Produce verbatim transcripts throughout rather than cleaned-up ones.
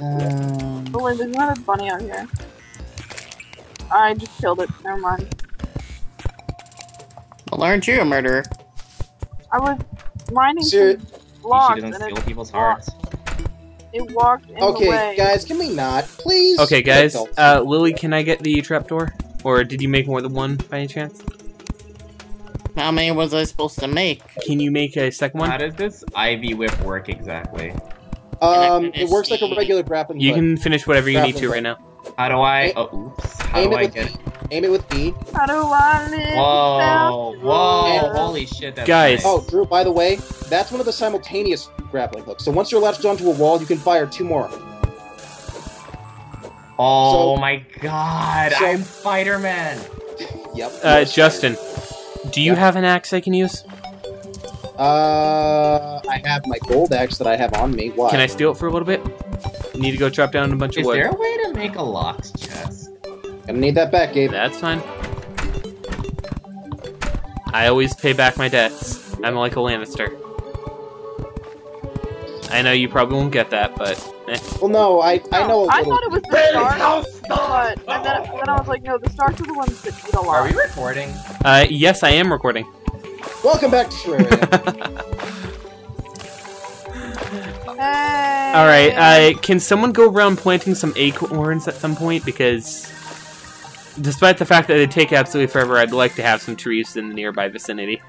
Um, oh wait, there's another bunny out here. I just killed it, never mind. Well, aren't you a murderer? I was mining some logs and it people's hearts. It walked in okay, the way. Okay, guys, can we not? Please? Okay, guys, uh, Lily, can I get the trapdoor? Or did you make more than one, by any chance? How many was I supposed to make? Can you make a second one? How does this Ivy Whip work exactly? Um, it works like a regular grappling hook. You can finish whatever you need to right now. How do I... Oh, oops. How do I get it? Aim it with B. How do I live? Whoa, whoa, holy shit. Guys. Oh, Drew, by the way, that's one of the simultaneous grappling hooks. So once you're latched onto a wall, you can fire two more. Oh my god, I'm Spider-Man. Yep. Uh, Justin, do you have an axe I can use? Uh, I have my gold axe that I have on me. Why? Can I steal it for a little bit? Need to go drop down a bunch of wood. Is there a way to make a locked chest? Gonna need that back, Gabe. That's fine. I always pay back my debts. I'm like a Lannister. I know you probably won't get that, but... Eh. Well, no, I, I know a little... I thought it was the Starks, but... And then, then I was like, no, the Starks are the ones that eat a lot. Are we recording? Uh, yes, I am recording. Welcome back to Terraria. Hey. Alright, uh, can someone go around planting some acorns at some point? Because despite the fact that they take absolutely forever, I'd like to have some trees in the nearby vicinity.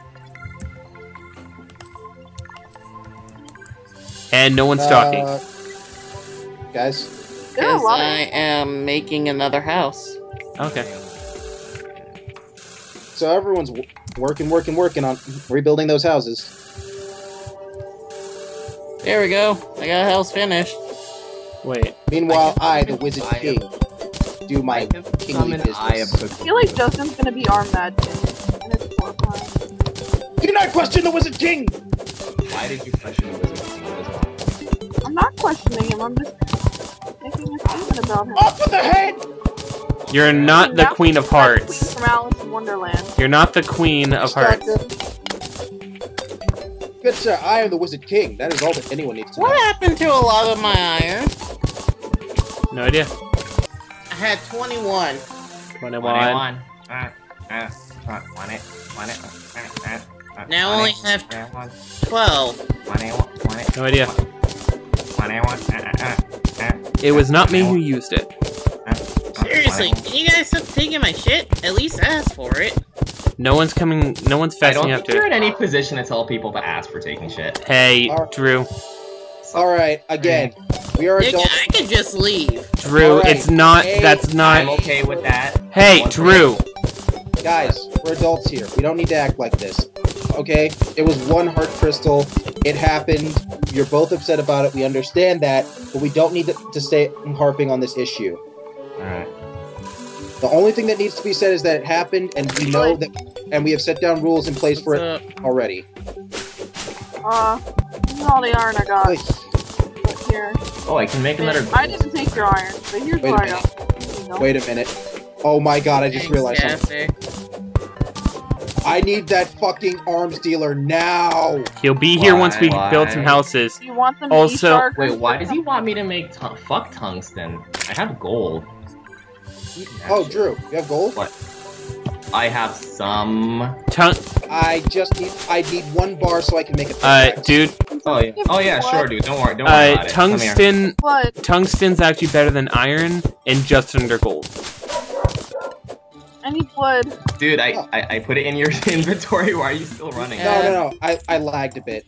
And no one's uh, talking. Guys? Because I am making another house. Okay. So everyone's w working, working, working on rebuilding those houses. There we go. I got a house finished. Wait. Meanwhile, I, I the Wizard King, do my kingly business. I feel like Justin's gonna be our Mad King. You do not question the Wizard King! Why did you question the Wizard King? I'm not questioning him, I'm just making a statement about him. Off with the head! You're not the Queen of Hearts. You're not the Queen of Hearts. Good sir, I am the Wizard King. That is all that anyone needs to know. What happened to a lot of my iron? No idea. I had twenty-one. twenty-one. Now I only have twelve. No idea. It was not me who used it. Seriously, can you guys stop taking my shit? At least ask for it. No one's coming, no one's fessing up to it. I don't think you're in any position to tell people to ask for taking shit. Hey, right. Drew. Alright, again, we are adults. I can just leave. Drew, right. It's not, hey, that's not... I'm okay with that. Hey, Drew. Guys, we're adults here. We don't need to act like this. Okay? It was one heart crystal. It happened. You're both upset about it. We understand that. But we don't need to, to stay harping on this issue. Alright. The only thing that needs to be said is that it happened, and we know that, and we have set down rules in place for it already. Uh, this is all the iron I got. Right here. Oh, I can make another. I didn't take your iron, but here's what I got. Wait a minute. Oh my god, I just realized something. I need that fucking arms dealer now! He'll be here why, once we why? build some houses. You want them also, to wait, why does he want me to make tu fuck tungsten? I have gold. Oh, shit. Drew, you have gold? What? I have some. Tung. I just need. I need one bar so I can make a. Uh, dude. Oh yeah. Oh yeah. What? Sure, dude. Don't worry. Don't worry uh, about tungsten, it. Tungsten. Tungsten's actually better than iron and just under gold. I need blood. Dude, I, oh. I I put it in your inventory. Why are you still running? No, no, no. I, I lagged a bit.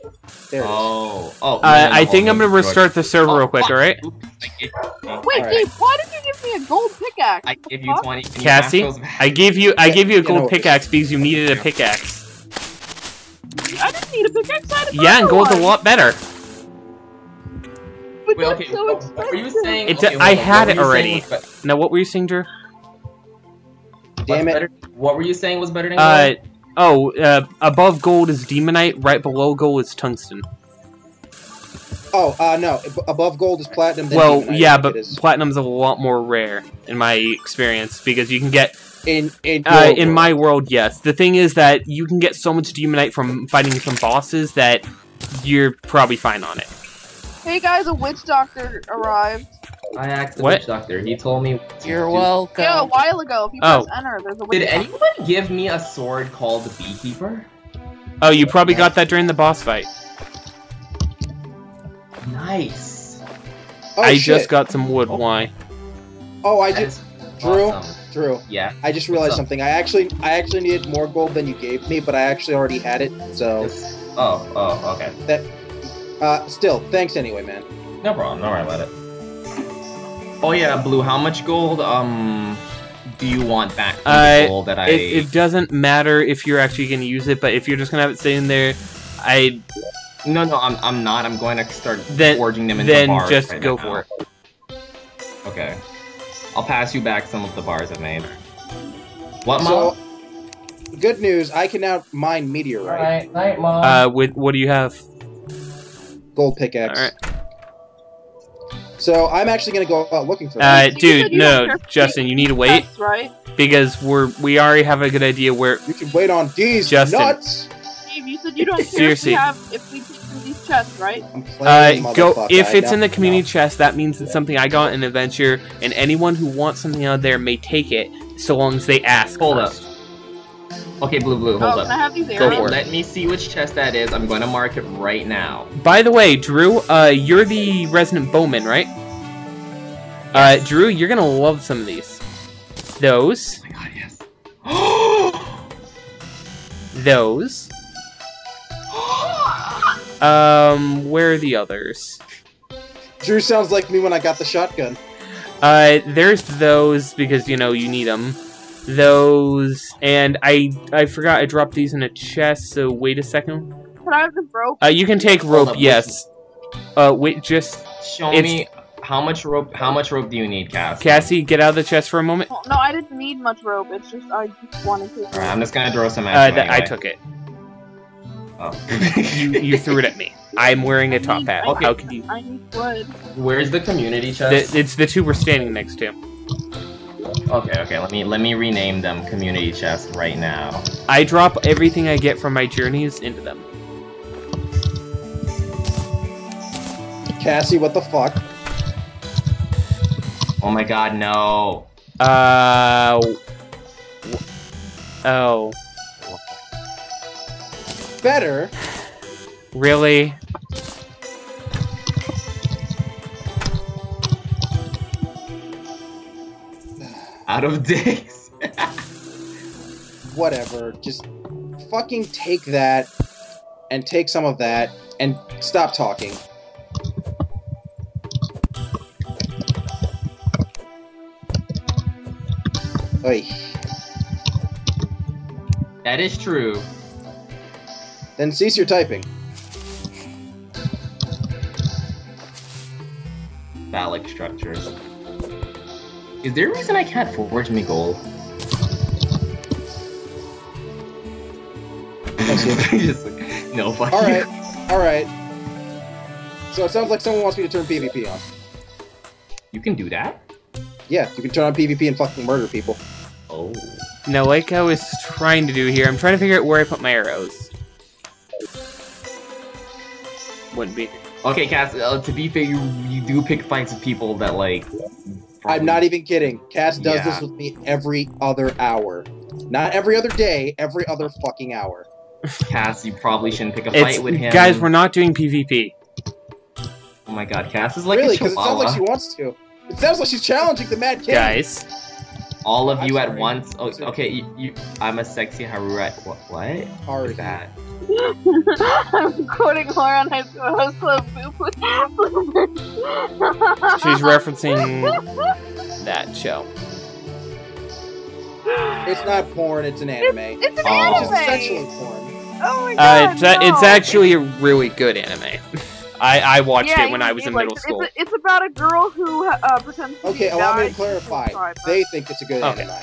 There it oh. is. Oh. Uh, I think I'm going to restart the server oh, real quick, alright? Wait, right. Gabe, why did you give me a gold pickaxe? I give you twenty. Cassie, I gave you, I gave you a yeah, gold no, pickaxe because you needed a pickaxe. I didn't need a pickaxe. I had yeah, and gold's one. a lot better. But Wait, that's okay, so expensive. What were you saying? It's okay, a, I had it already. Now, what were you saying, Drew? Damn it. Better, what were you saying was better than gold? Uh, oh, uh, above gold is demonite, right below gold is tungsten. Oh, uh, no, above gold is platinum. Then well, demonite, yeah, but platinum's a lot more rare, in my experience, because you can get... In in, uh, in my world, yes. The thing is that you can get so much demonite from fighting some bosses that you're probably fine on it. Hey guys, a witch doctor arrived. I asked the what? witch doctor. He told me. To You're do. welcome. Yeah, a while ago. If you oh. press enter, there's a witch Did anyone give me a sword called the Beekeeper? Oh, you probably got that during the boss fight. Nice. Oh, I shit. just got some wood. Why? Oh, I just Drew. Awesome. Drew. Yeah. I just realized something. I actually, I actually needed more gold than you gave me, but I actually already had it. So. Just, oh. Oh. Okay. That. Uh. Still, thanks anyway, man. No problem. Don't worry about it. Oh yeah, Blue. How much gold um do you want back from uh, the gold that I? It, it doesn't matter if you're actually going to use it, but if you're just going to have it sitting there, I. No, no, I'm I'm not. I'm going to start then, forging them into then bars. Then just right go now. for it. Okay, I'll pass you back some of the bars I've made. What, Mom? So, good news. I can now mine meteorite. All right, night, Mom. Uh, with what do you have? Gold pickaxe. All right. So I'm actually gonna go out looking for that. Uh, dude, no, Justin, you need to wait, tests, right? Because we're we already have a good idea where. You can wait on these Justin. nuts. Steve, you said you don't seriously have if we take from these chests, right? I'm playing, uh, go if I it's know, in the community no. chest. That means it's yeah. something I got in an adventure, and anyone who wants something out of there may take it, so long as they ask. Hold first. up. Okay, blue, blue, hold oh, up. I have these arrows? Go Let me see which chest that is. I'm going to mark it right now. By the way, Drew, uh, you're the resident bowman, right? Uh, Drew, you're gonna love some of these. Those. Oh my god, yes. Those. Um, where are the others? Drew sounds like me when I got the shotgun. Uh, there's those because, you know, you need them. Those. And I I forgot I dropped these in a chest, so wait a second. Can I have the rope? Uh, you can take rope, up, yes. Uh, wait, just... Show me... How much rope? How much rope do you need, Cass? Cassie, get out of the chest for a moment. No, I didn't need much rope. It's just I just wanted to. All right, I'm just gonna throw some at you. Uh, anyway. I took it. Oh, you, you threw it at me. I'm wearing a top need, hat. Okay. How could you? I need wood. Where's the community chest? The, it's the two we're standing next to. Okay, okay. Let me let me rename them community chest right now. I drop everything I get from my journeys into them. Cassie, what the fuck? Oh my god, no. Uh. Oh. Better? Really? Out of dicks. Whatever. Just fucking take that and take some of that and stop talking. Oy. That is true. Then cease your typing. Phallic structures. Is there a reason I can't forge me gold? Just like, no, fuck you. Alright, alright. So it sounds like someone wants me to turn PvP on. You can do that? Yeah, you can turn on PvP and fucking murder people. Oh. Now, like I was trying to do here, I'm trying to figure out where I put my arrows. Wouldn't be. Okay, Cass, uh, to be fair, you, you do pick fights with people that, like... Probably... I'm not even kidding. Cass does yeah. this with me every other hour. Not every other day, every other fucking hour. Cass, you probably shouldn't pick a fight it's, with him. Guys, we're not doing PvP. Oh my god, Cass is like really, a chihuahua. Really, because it sounds like she wants to. It sounds like she's challenging the Mad King. Guys, all of I'm you sorry. at once. Oh, okay, you, you. I'm a sexy Harurite. What? What? What is that? I'm quoting horror on High School Host Club. She's referencing that show. It's not porn. It's an anime. It's, it's an oh. anime. It's essentially porn. Oh my god! Uh, it's, no. it's actually a really good anime. I, I watched yeah, it when I was in like, middle school. It's, a, it's about a girl who uh, pretends to okay, be a guy. Okay, allow me to clarify. Sorry, they think it's a good okay. anime.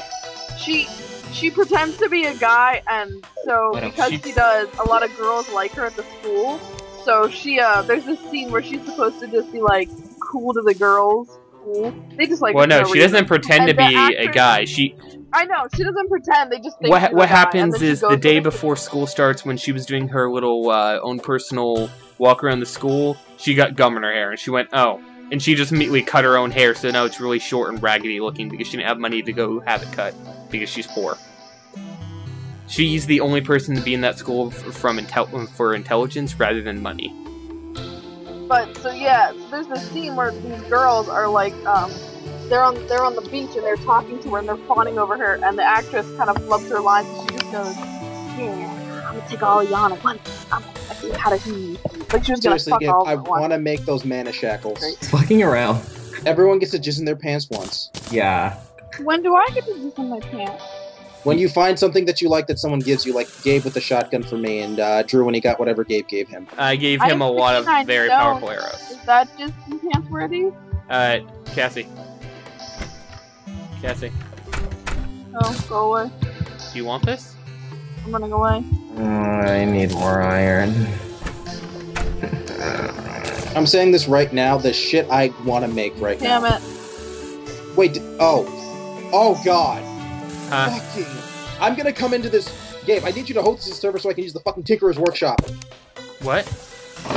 She she pretends to be a guy, and so what because she... she does, a lot of girls like her at the school. So she uh, there's this scene where she's supposed to just be like cool to the girls. Cool. They just like. Well, no, she reason. doesn't pretend and to be actress, a guy. She. I know she doesn't pretend. They just. Think what what happens is the day before school starts, when she was doing her little uh, own personal walk around the school, she got gum in her hair, and she went, oh, And she just immediately cut her own hair, so now it's really short and raggedy looking because she didn't have money to go have it cut, because she's poor. She's the only person to be in that school from intel for intelligence rather than money. But, so yeah, so there's this scene where these girls are like, um, they're on, they're on the beach and they're talking to her and they're fawning over her, and the actress kind of flubs her lines and she just goes, yeah, I'm gonna take all y'all at once. I'm gonna see how to heal. Like she was gonna fuck all I want to make those mana shackles. Right. Fucking around. Everyone gets to jizz in their pants once. Yeah. When do I get to jizz in my pants? When you find something that you like that someone gives you, like Gabe with the shotgun for me, and uh, Drew when he got whatever Gabe gave him. I gave him I a lot of very know. powerful arrows. Is that just enchant-worthy? Uh, Cassie. Cassie. Oh, go away. Do you want this? I'm gonna go away. Uh, I need more iron. I'm saying this right now, the shit I want to make right Damn now. Damn it. Wait, oh. Oh, God. Huh? Fucking. I'm gonna come into this game. I need you to host this server so I can use the fucking Tinkerer's Workshop. What?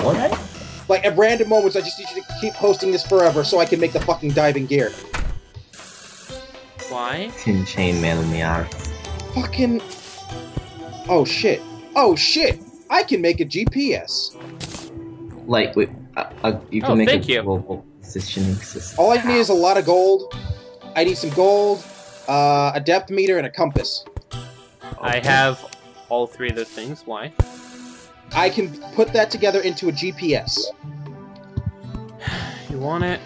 What? Like, at random moments, I just need you to keep hosting this forever so I can make the fucking diving gear. Why? Tin Chain Man in the eye. Fucking. Oh shit. Oh shit! I can make a G P S. Like, wait, uh, uh, you can oh, make thank a you. global positioning system. All I need is a lot of gold. I need some gold, uh, a depth meter, and a compass. I okay. have all three of those things. Why? I can put that together into a G P S. You want it?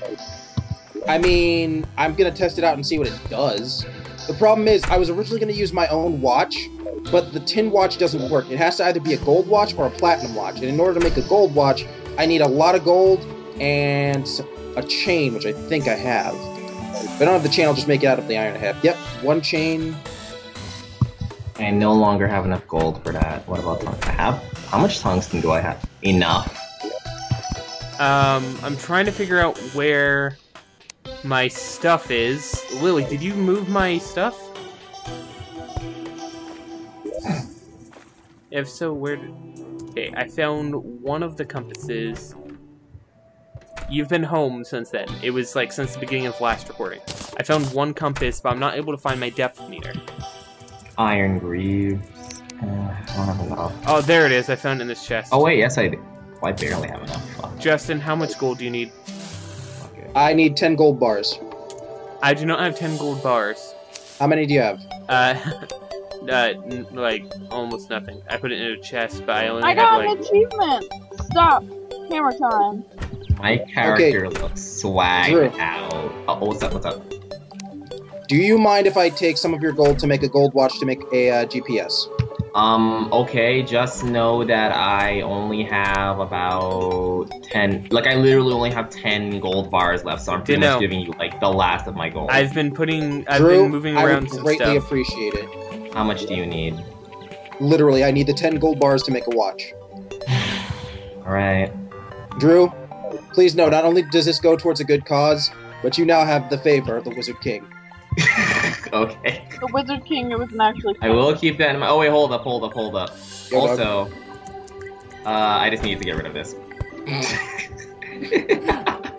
I mean, I'm gonna test it out and see what it does. The problem is, I was originally gonna use my own watch, but the tin watch doesn't work. It has to either be a gold watch or a platinum watch. And in order to make a gold watch, I need a lot of gold and a chain, which I think I have. If I don't have the chain, I'll just make it out of the iron I have. Yep, one chain. I no longer have enough gold for that. What about tungsten? I have? How much tungsten do I have? Enough. Um, I'm trying to figure out where my stuff is. Lily, did you move my stuff? If so, where did... Okay, I found one of the compasses. You've been home since then. It was, like, since the beginning of last recording. I found one compass, but I'm not able to find my depth meter. Iron Greaves. Uh, I don't have enough. Oh, there it is. I found it in this chest. Oh, wait, yes, I do. Well, I barely have enough. Oh. Justin, how much gold do you need? Okay. I need ten gold bars. I do not have ten gold bars. How many do you have? Uh... Uh, n like, almost nothing. I put it in a chest, but I only I got had, like... an achievement! Stop! Hammer time. My character okay. looks swagged out. Oh, what's up, what's up? Do you mind if I take some of your gold to make a gold watch to make a uh, G P S? Um, okay, just know that I only have about ten... Like, I literally only have ten gold bars left, so I'm pretty much giving you, like, the last of my gold. I've been putting... I've Drew, been moving around some stuff. I would greatly appreciate it. How much do you need? Literally, I need the ten gold bars to make a watch. Alright. Drew, please know, not only does this go towards a good cause, but you now have the favor of the Wizard King. Okay. The Wizard King, it wasn't actually... I will keep that in mind. Oh wait, hold up, hold up, hold up. Yo, also, uh, I just need to get rid of this.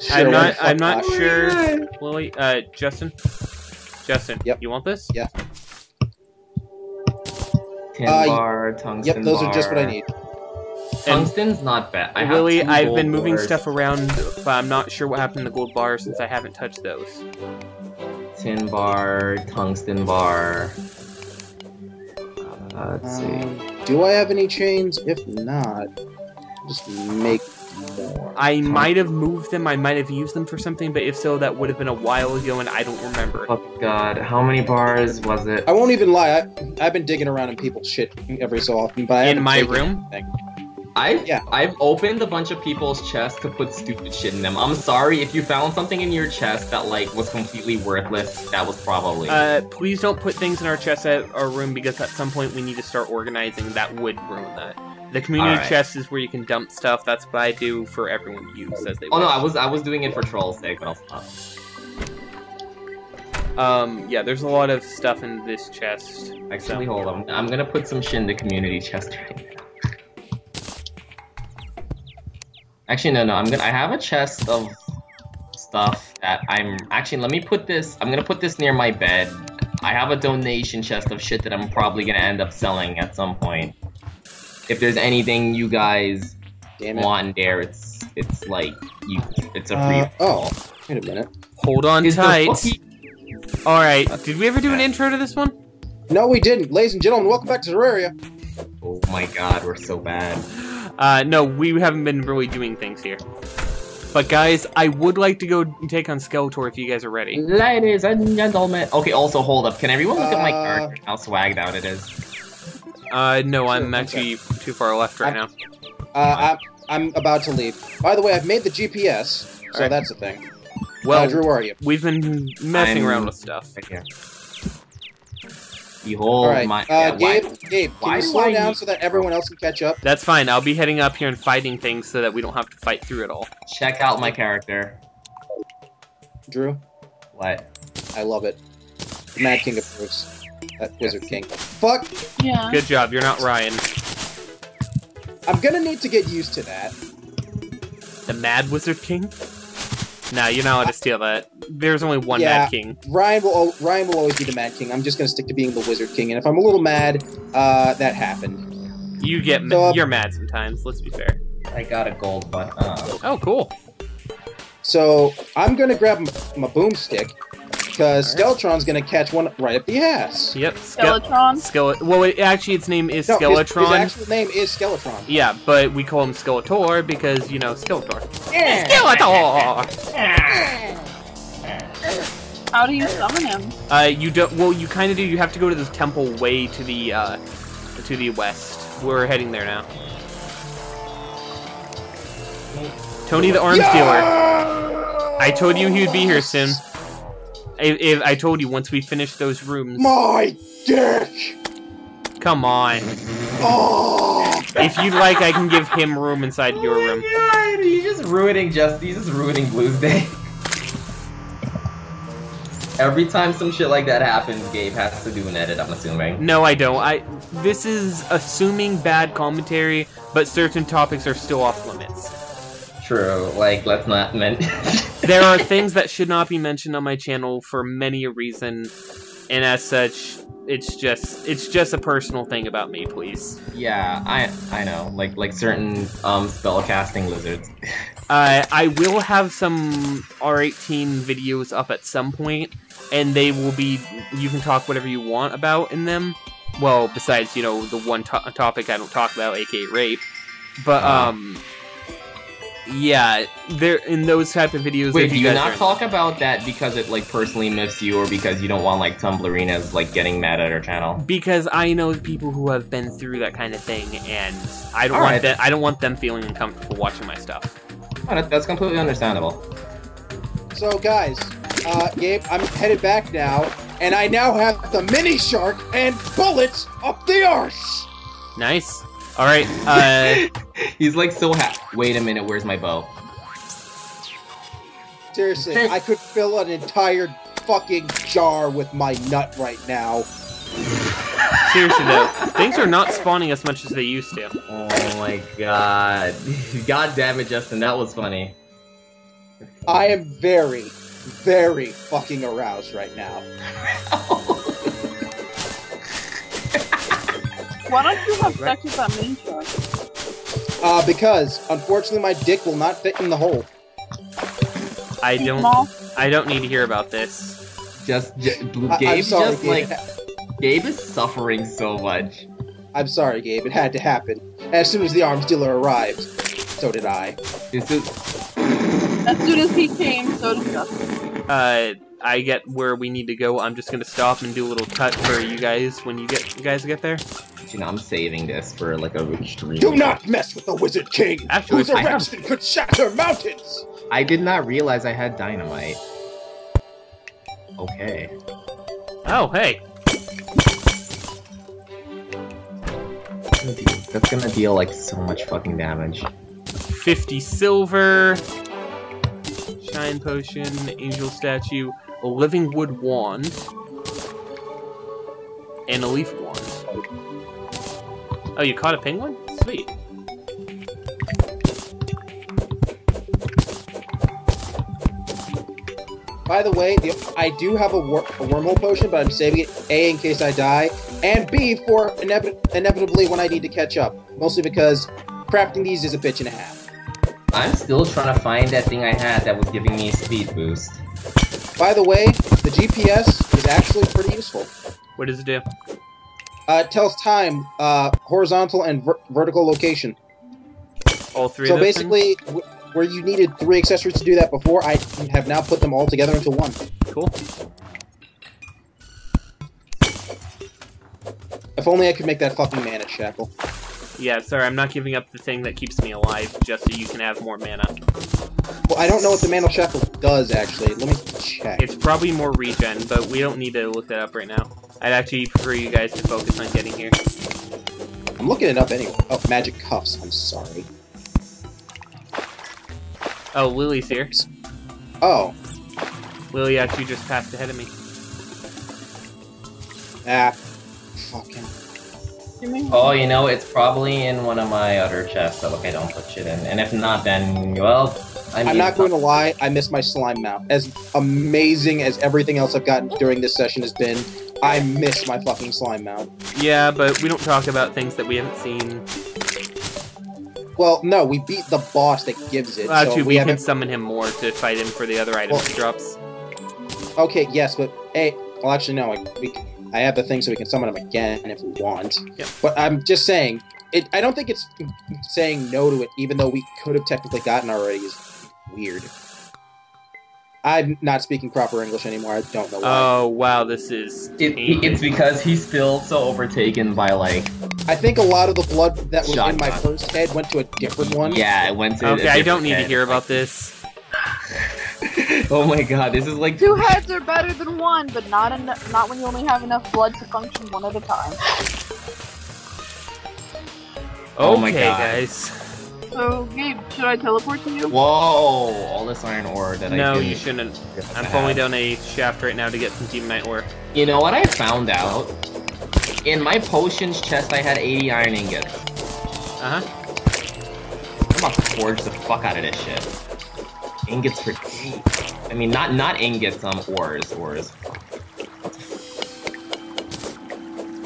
sure, I'm not, I'm not that. sure, Lily, uh, Justin? Justin, yep. you want this? Yeah. Tin uh, bar, tungsten Yep, those bar. are just what I need. Tungsten's and not bad. I really, have I've been moving bars. stuff around, but I'm not sure what happened to the gold bar since I haven't touched those. Tin bar, tungsten bar. Uh, let's um, see. Do I have any chains? If not, just make more. I might have moved them, I might have used them for something, but if so, that would have been a while ago and I don't remember. Oh god, how many bars was it? I won't even lie, I, I've been digging around in people's shit every so often, but I In my room? I've, yeah. I've opened a bunch of people's chests to put stupid shit in them. I'm sorry, if you found something in your chest that, like, was completely worthless, that was probably... Uh, please don't put things in our chests at our room, because at some point we need to start organizing. That would ruin that. The community right. chest is where you can dump stuff. That's what I do for everyone to use as they Oh watch. no, I was I was doing it for trolls' sake, but I'll stop. Um, yeah, there's a lot of stuff in this chest. Actually, so. hold on. I'm gonna put some shit in the community chest right now. Actually, no, no. I'm gonna. I have a chest of stuff that I'm... Actually, let me put this... I'm gonna put this near my bed. I have a donation chest of shit that I'm probably gonna end up selling at some point. If there's anything you guys Damn it. want there, it's it's like... you. It's a free... Uh, oh, wait a minute. Hold on Is tight. Alright, did we ever do an intro to this one? No, we didn't. Ladies and gentlemen, welcome back to Terraria. Oh my god, we're so bad. Uh, no, we haven't been really doing things here. But guys, I would like to go take on Skeletor if you guys are ready. Ladies and gentlemen. Okay, also hold up. Can everyone look uh, at my character? How swagged out it is. Uh, no, I'm actually okay. too far left right I'm, now. Uh, I'm, I'm about to leave. By the way, I've made the G P S, so right. that's a thing. Well, uh, Drew, where are you? We've been messing I'm, around with stuff. Right here. Behold All right. my... Uh, Gabe, why, Gabe, can why you slow down need... so that everyone else can catch up? That's fine. I'll be heading up here and fighting things so that we don't have to fight through it all. Check out my character. Drew? What? I love it. The Mad King approves. That Wizard King. Fuck! Yeah. Good job. You're not Ryan. I'm gonna need to get used to that. The Mad Wizard King? No, you're not allowed to steal that. There's only one yeah, Mad King. Ryan will Ryan will always be the Mad King. I'm just gonna stick to being the Wizard King, and if I'm a little mad, uh, that happened. You get so, uh, you're mad sometimes. Let's be fair. I got a gold button. Uh, oh, cool. So I'm gonna grab my, my boomstick because right. Skeletron's gonna catch one right up the ass. Yep. Skeletron. Skelet. Well, it, actually, its name is no, Skeletron. His, his actual name is Skeletron. Yeah, but we call him Skeletor because you know Skeletor. Yeah. Skeletor. Yeah. How do you summon him? Uh, you don't. Well, you kind of do. You have to go to this temple way to the, uh, to the west. We're heading there now. Tony the Arms Dealer. I told you he would be here soon. I, if, I told you once we finish those rooms. My dick. Come on. Oh. If you'd like, I can give him room inside oh your room. God, he's just ruining just. He's just ruining Blue's day. Every time some shit like that happens, Gabe has to do an edit, I'm assuming. No, I don't. I This is assuming bad commentary, but certain topics are still off limits. True. Like, let's not mention... There are things that should not be mentioned on my channel for many a reason, and as such, it's just it's just a personal thing about me, please. Yeah, I I know. Like, like certain um, spellcasting lizards. uh, I will have some R eighteen videos up at some point, and they will be, you can talk whatever you want about in them. Well, besides, you know, the one to topic I don't talk about, aka rape. But, um, yeah, they're in those type of videos. Wait, do you, you not talk about that because it, like, personally miffs you, or because you don't want, like, Tumblrinas, like, getting mad at our channel? Because I know people who have been through that kind of thing, and I don't, want, right. that, I don't want them feeling uncomfortable watching my stuff. Oh, that's completely understandable. So, guys, uh, Gabe, I'm headed back now, and I now have the Mini Shark and bullets up the arse! Nice. All right, uh... He's, like, so happy. Wait a minute, where's my bow? Seriously, I could fill an entire fucking jar with my nut right now. Seriously, though, things are not spawning as much as they used to. Oh my god. God damn it, Justin, that was funny. I am very, very fucking aroused right now. Why don't you have sex with that Mini Shark? Uh, because, unfortunately, my dick will not fit in the hole. I don't... I don't need to hear about this. Just... just I, Gabe, sorry, just, Gabe. like... Gabe is suffering so much. I'm sorry, Gabe. It had to happen. As soon as the arms dealer arrived, so did I. This is... As soon as he came, so did Justin. Uh, I get where we need to go. I'm just gonna stop and do a little cut for you guys when you get you guys get there. You know, I'm saving this for like a extreme. Do not mess with the Wizard King. Actually, whose erection could shatter mountains. I did not realize I had dynamite. Okay. Oh, hey. That's gonna deal, like, so much fucking damage. fifty silver, shine potion, angel statue, a living wood wand, and a leaf wand. Oh, you caught a penguin? Sweet. By the way, the, I do have a, wor a wormhole potion, but I'm saving it, A, in case I die, and B, for inevit inevitably when I need to catch up. Mostly because crafting these is a bitch and a half. I'm still trying to find that thing I had that was giving me a speed boost. By the way, the G P S is actually pretty useful. What does it do? Uh, it tells time, uh, horizontal and ver vertical location. All three. So of basically, w where you needed three accessories to do that before, I have now put them all together into one. Cool. If only I could make that fucking mana shackle. Yeah, sorry, I'm not giving up the thing that keeps me alive just so you can have more mana. Well, I don't know what the mana shackle does, actually. Let me check. It's probably more regen, but we don't need to look that up right now. I'd actually prefer you guys to focus on getting here. I'm looking it up anyway. Oh, magic cuffs. I'm sorry. Oh, Lily's here. Oh. Lily actually just passed ahead of me. Ah. Fucking. Oh, you know, it's probably in one of my other chests, so look, I don't put shit in. And if not, then, well, I mean, I'm not going to lie, I miss my slime mount. As amazing as everything else I've gotten during this session has been, I miss my fucking slime mount. Yeah, but we don't talk about things that we haven't seen. Well, no, we beat the boss that gives it. Well, actually, so we, we can summon him more to fight him for the other items well, he drops. Okay, yes, but, hey, well, actually, no, I, we can... I have the thing so we can summon them again if we want. Yep. But I'm just saying, it. I don't think it's saying no to it, even though we could have technically gotten already, is weird. I'm not speaking proper English anymore, I don't know why. Oh, wow, this is... It, it's because he's still so overtaken by, like... I think a lot of the blood that was in my first head went to a different one. Yeah, it went to Okay, I don't need head. to hear about this. Oh my god, this is like- Two heads are better than one, but not en not when you only have enough blood to function one at a time. Oh okay, my god. guys. So, Gabe, should I teleport to you? Whoa, all this iron ore that no, I No, you shouldn't. I'm falling down a shaft right now to get some demonite ore. You know what I found out? In my potions chest, I had eighty iron ingots. Uh-huh. I'm about to forge the fuck out of this shit. Ingots for tea. I mean, not not ingots, um, ores, ores.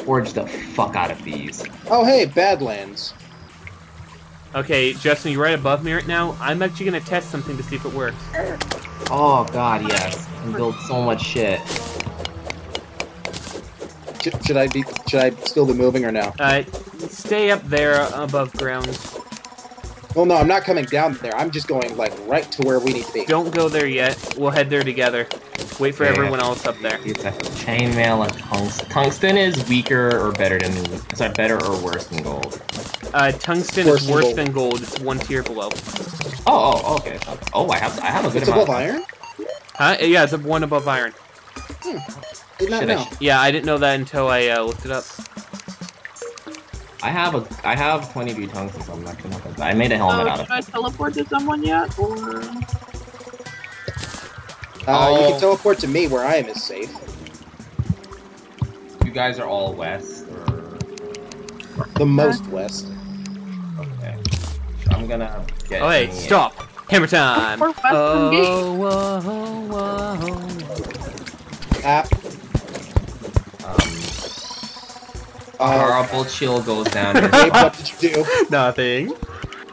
Forge the fuck out of these. Oh, hey, Badlands. Okay, Justin, you're right above me right now. I'm actually gonna test something to see if it works. Oh god, yes. I can build so much shit. Should, should I be? Should I still be moving or no? Uh, stay up there above ground. Well, no, I'm not coming down there. I'm just going, like, right to where we need to be. Don't go there yet. We'll head there together. Wait for yeah, everyone else up there. Chainmail and tungsten. Tungsten is weaker or better than... Sorry, better or worse than gold? Uh, tungsten worse is worse gold. than gold. It's one tier below. Oh, oh, okay. Oh, I have I have a good it's amount. It's above iron? Huh? Yeah, it's one above iron. Hmm. Did not Should know. I yeah, I didn't know that until I uh, looked it up. I have a, I have twenty B tungsten, so I'm not gonna put that. I made a helmet uh, out of it. Can I teleport to someone yet, or...? Uh, oh. You can teleport to me, where I am is safe. You guys are all west, or...? The most west. Okay. So I'm gonna get... Oh, hey, stop! It. Hammer time! Oh, oh, oh, oh. Ah. Horrible chill goes down. Gabe, what did you do? Nothing.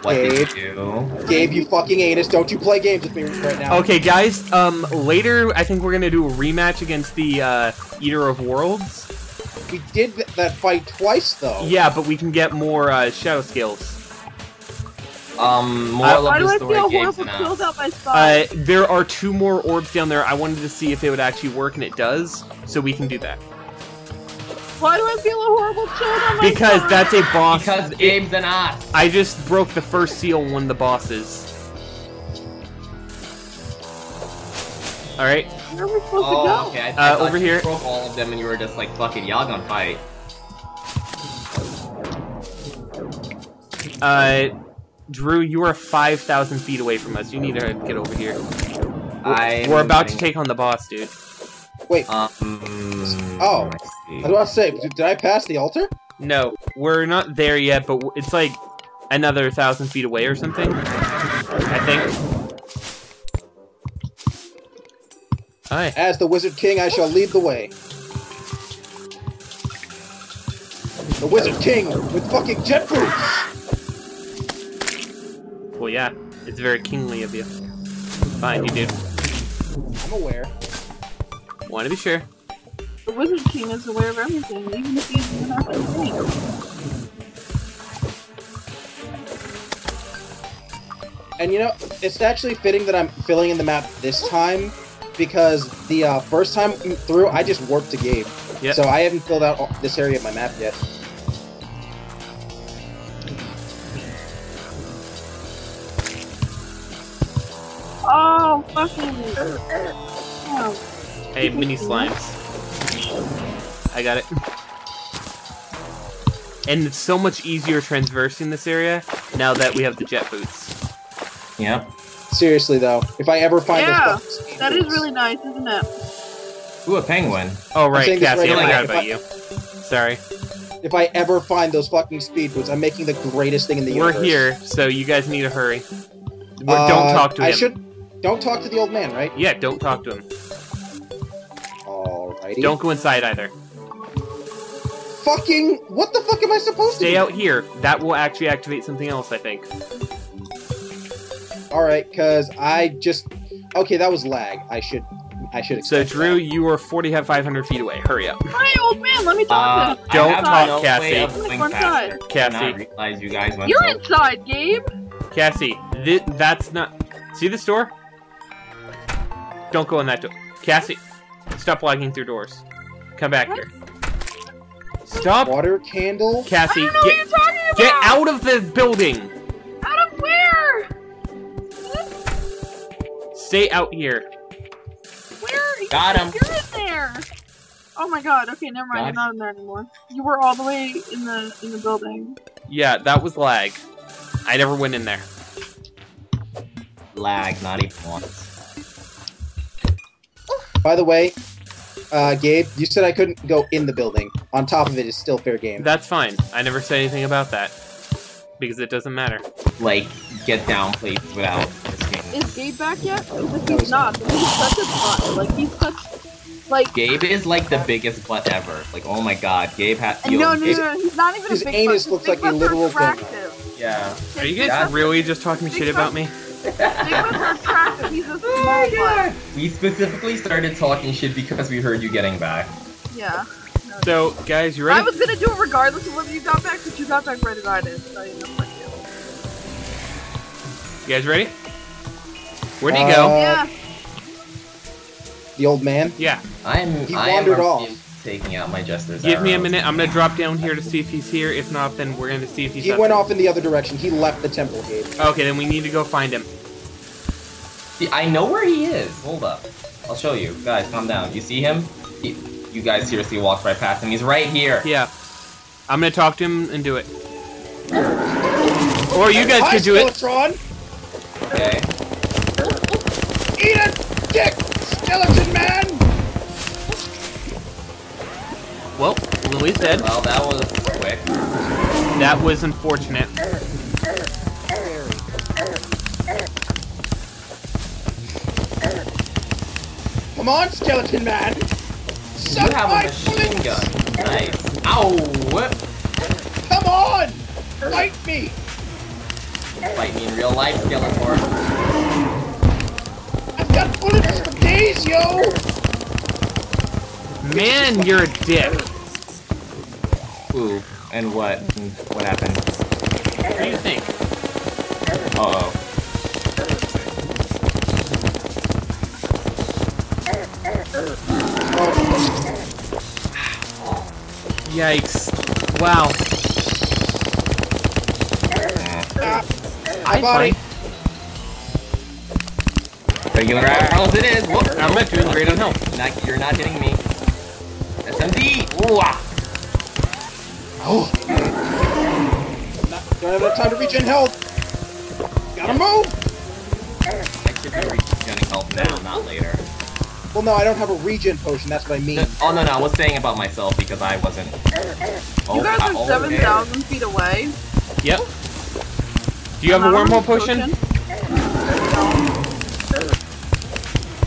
What Gabe, did you do? Gabe, you fucking anus. Don't you play games with me right now. Okay, guys. Um, later, I think we're going to do a rematch against the uh, Eater of Worlds. We did th that fight twice, though. Yeah, but we can get more uh, shadow skills. Um, more uh, why do I feel horrible chills out my spine? Uh, there are two more orbs down there. I wanted to see if they would actually work, and it does. So we can do that. Why do I feel a horrible chill on my Because side? That's a boss. Because Gabe's an ass. I just broke the first seal when the boss is. Alright. Where are we supposed oh, to go? Okay. I, I uh, over you here. broke all of them and you were just like, fuck it, y'all gonna fight. Uh, Drew, you are five thousand feet away from us. You need to get over here. I we're about getting... to take on the boss, dude. Wait. Um, oh, I was about to say, did I pass the altar? No, we're not there yet, but it's like another thousand feet away or something, I think. Hi. As the Wizard King, I shall lead the way. The Wizard King with fucking jet boots! Well, yeah. It's very kingly of you. Fine, you dude. I'm aware. Want to be sure. The Wizard King is aware of everything, even if he's not a king. And you know, it's actually fitting that I'm filling in the map this time, because the uh, first time through, I just warped a game. Yep. So I haven't filled out all this area of my map yet. Oh, fucking... Oh. Hey, mini slimes. I got it. And it's so much easier transversing this area now that we have the jet boots. Yeah. Seriously, though, if I ever find yeah, this Yeah, that boots. is really nice, isn't it? Ooh, a penguin. Oh, right, Cassie, I forgot about you. Sorry. If I ever find those fucking speed boots, I'm making the greatest thing in the universe. We're here, so you guys need to hurry. We're, uh, don't talk to him. I should... Don't talk to the old man, right? Yeah, don't talk to him. Alrighty. Don't go inside, either. Fucking... What the fuck am I supposed Stay to do? Stay out here. That will actually activate something else, I think. Alright, because I just... Okay, that was lag. I should... I should So, Drew, that. you are forty-five hundred feet away. Hurry up. Hi, old man. Let me talk uh, to him. Don't talk, Cassie. Like Cassie. Realize you guys went You're so inside, Gabe. Cassie, th that's not... See this door? Don't go in that door. Cassie, stop logging through doors. Come back what? here. Stop. Water candle? Cassie, I don't know get, what you're talking about. Get out of the building. Out of where? What? Stay out here. Got him. You're in there. Oh my god. Okay, never mind. You're not in there anymore. You were all the way in the in the building. Yeah, that was lag. I never went in there. Lag, not even once. By the way, uh, Gabe, you said I couldn't go in the building. On top of it is still fair game. That's fine. I never said anything about that because it doesn't matter. Like, get down, please, without. Is Gabe back yet? Because he's not. He's such a butt. Like, he's such... Like... Gabe is, like, the biggest butt ever. Like, oh my god, Gabe has... No, no, no, Gabe, no, he's not even a big butt. His anus looks like a literal thing. Yeah. Are you guys really just talking shit about me? Big butts are attractive. He's a small butt. We specifically started talking shit because we heard you getting back. Yeah. So, guys, you ready? I was gonna do it regardless of whether you got back, but you got back right as I did. So, you know, fuck you. You guys ready? Where'd he go? Uh, yeah. The old man? Yeah. I'm, he wandered off. Taking out my Jester's Give arrows. me a minute. I'm going to drop down here to see if he's here. If not, then we're going to see if he's He went there. off in the other direction. He left the temple gate. Okay, then we need to go find him. I know where he is. Hold up. I'll show you. Guys, calm down. You see him? He, you guys seriously walked right past him. He's right here. Yeah. I'm going to talk to him and do it. Or you guys Hi, could do Skeletron. it. Okay. Eat a dick, skeleton man! Well, Lily's dead. Well, that was quick. That was unfortunate. Come on, skeleton man! Suck you have my a machine bullets. gun. Nice. Ow! Come on! Fight me! Fight me in real life, Skeletor. Got bullets for days, yo! Man, you're a dick. Ooh, and what? What happened? What do you think? Uh-oh. Yikes. Wow. I bought it. Regular arrows it is! Whoop. I'm not doing great on health. Not, you're not hitting me. S M D! Ooh, ah. Oh! Not, don't have enough time to regen health! Gotta move! I should be regening health now, not later. Well, no, I don't have a regen potion, that's what I mean. No, oh, no, no, I was saying about myself because I wasn't... Oh, you guys are oh, seven thousand feet away. Yep. Do you have a wormhole potion? potion?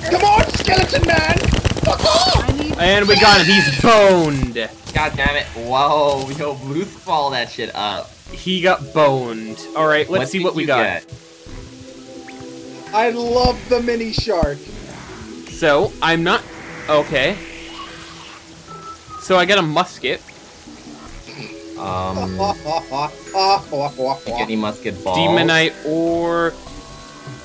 Come on, skeleton man! Fuck off! And we got it, he's boned! God damn it. Whoa, we go blue fall that shit up. He got boned. Alright, let's what see what we got. Get? I love the mini shark. So, I'm not... Okay. So I got a musket. Um... Any musket balls? Demonite or...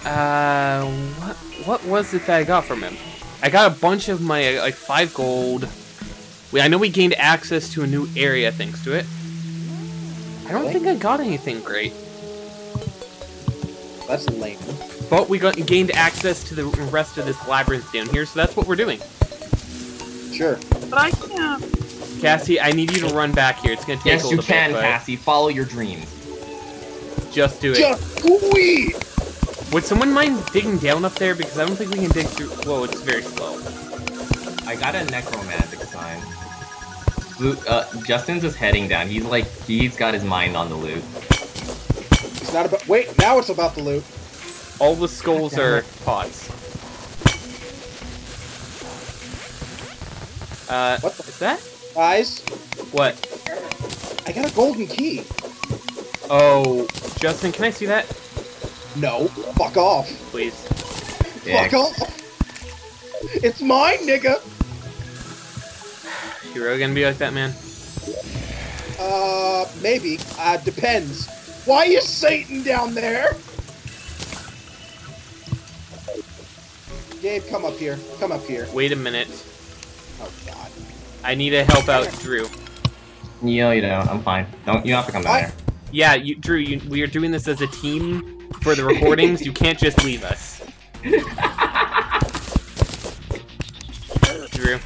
Uh... What, what was it that I got from him? I got a bunch of my, like, five gold. We, I know we gained access to a new area thanks to it. I don't think I got anything great. That's lame. But we got gained access to the rest of this labyrinth down here, so that's what we're doing. Sure. But I can't. Cassie, I need you to run back here. It's gonna take yes, a little bit. Yes, you can, bit, Cassie. Follow your dreams. Just do it. Just wee. Would someone mind digging down up there? Because I don't think we can dig through. Whoa, it's very slow. I got a necromantic sign. Luke, uh, Justin's just heading down. He's like, he's got his mind on the loot. It's not about. Wait, now it's about the loot. All the skulls are pots. Uh, what the is that? Guys? What? I got a golden key. Oh, Justin, can I see that? No, fuck off. Please. Fuck off. It's mine, nigga. You really gonna be like that, man? Uh, maybe. Uh, depends. Why is Satan down there? Gabe, come up here. Come up here. Wait a minute. Oh, God. I need to help out Drew. No, you don't. I'm fine. Don't. You don't have to come down here. Yeah, you, Drew, you, we are doing this as a team for the recordings. You can't just leave us. Drew.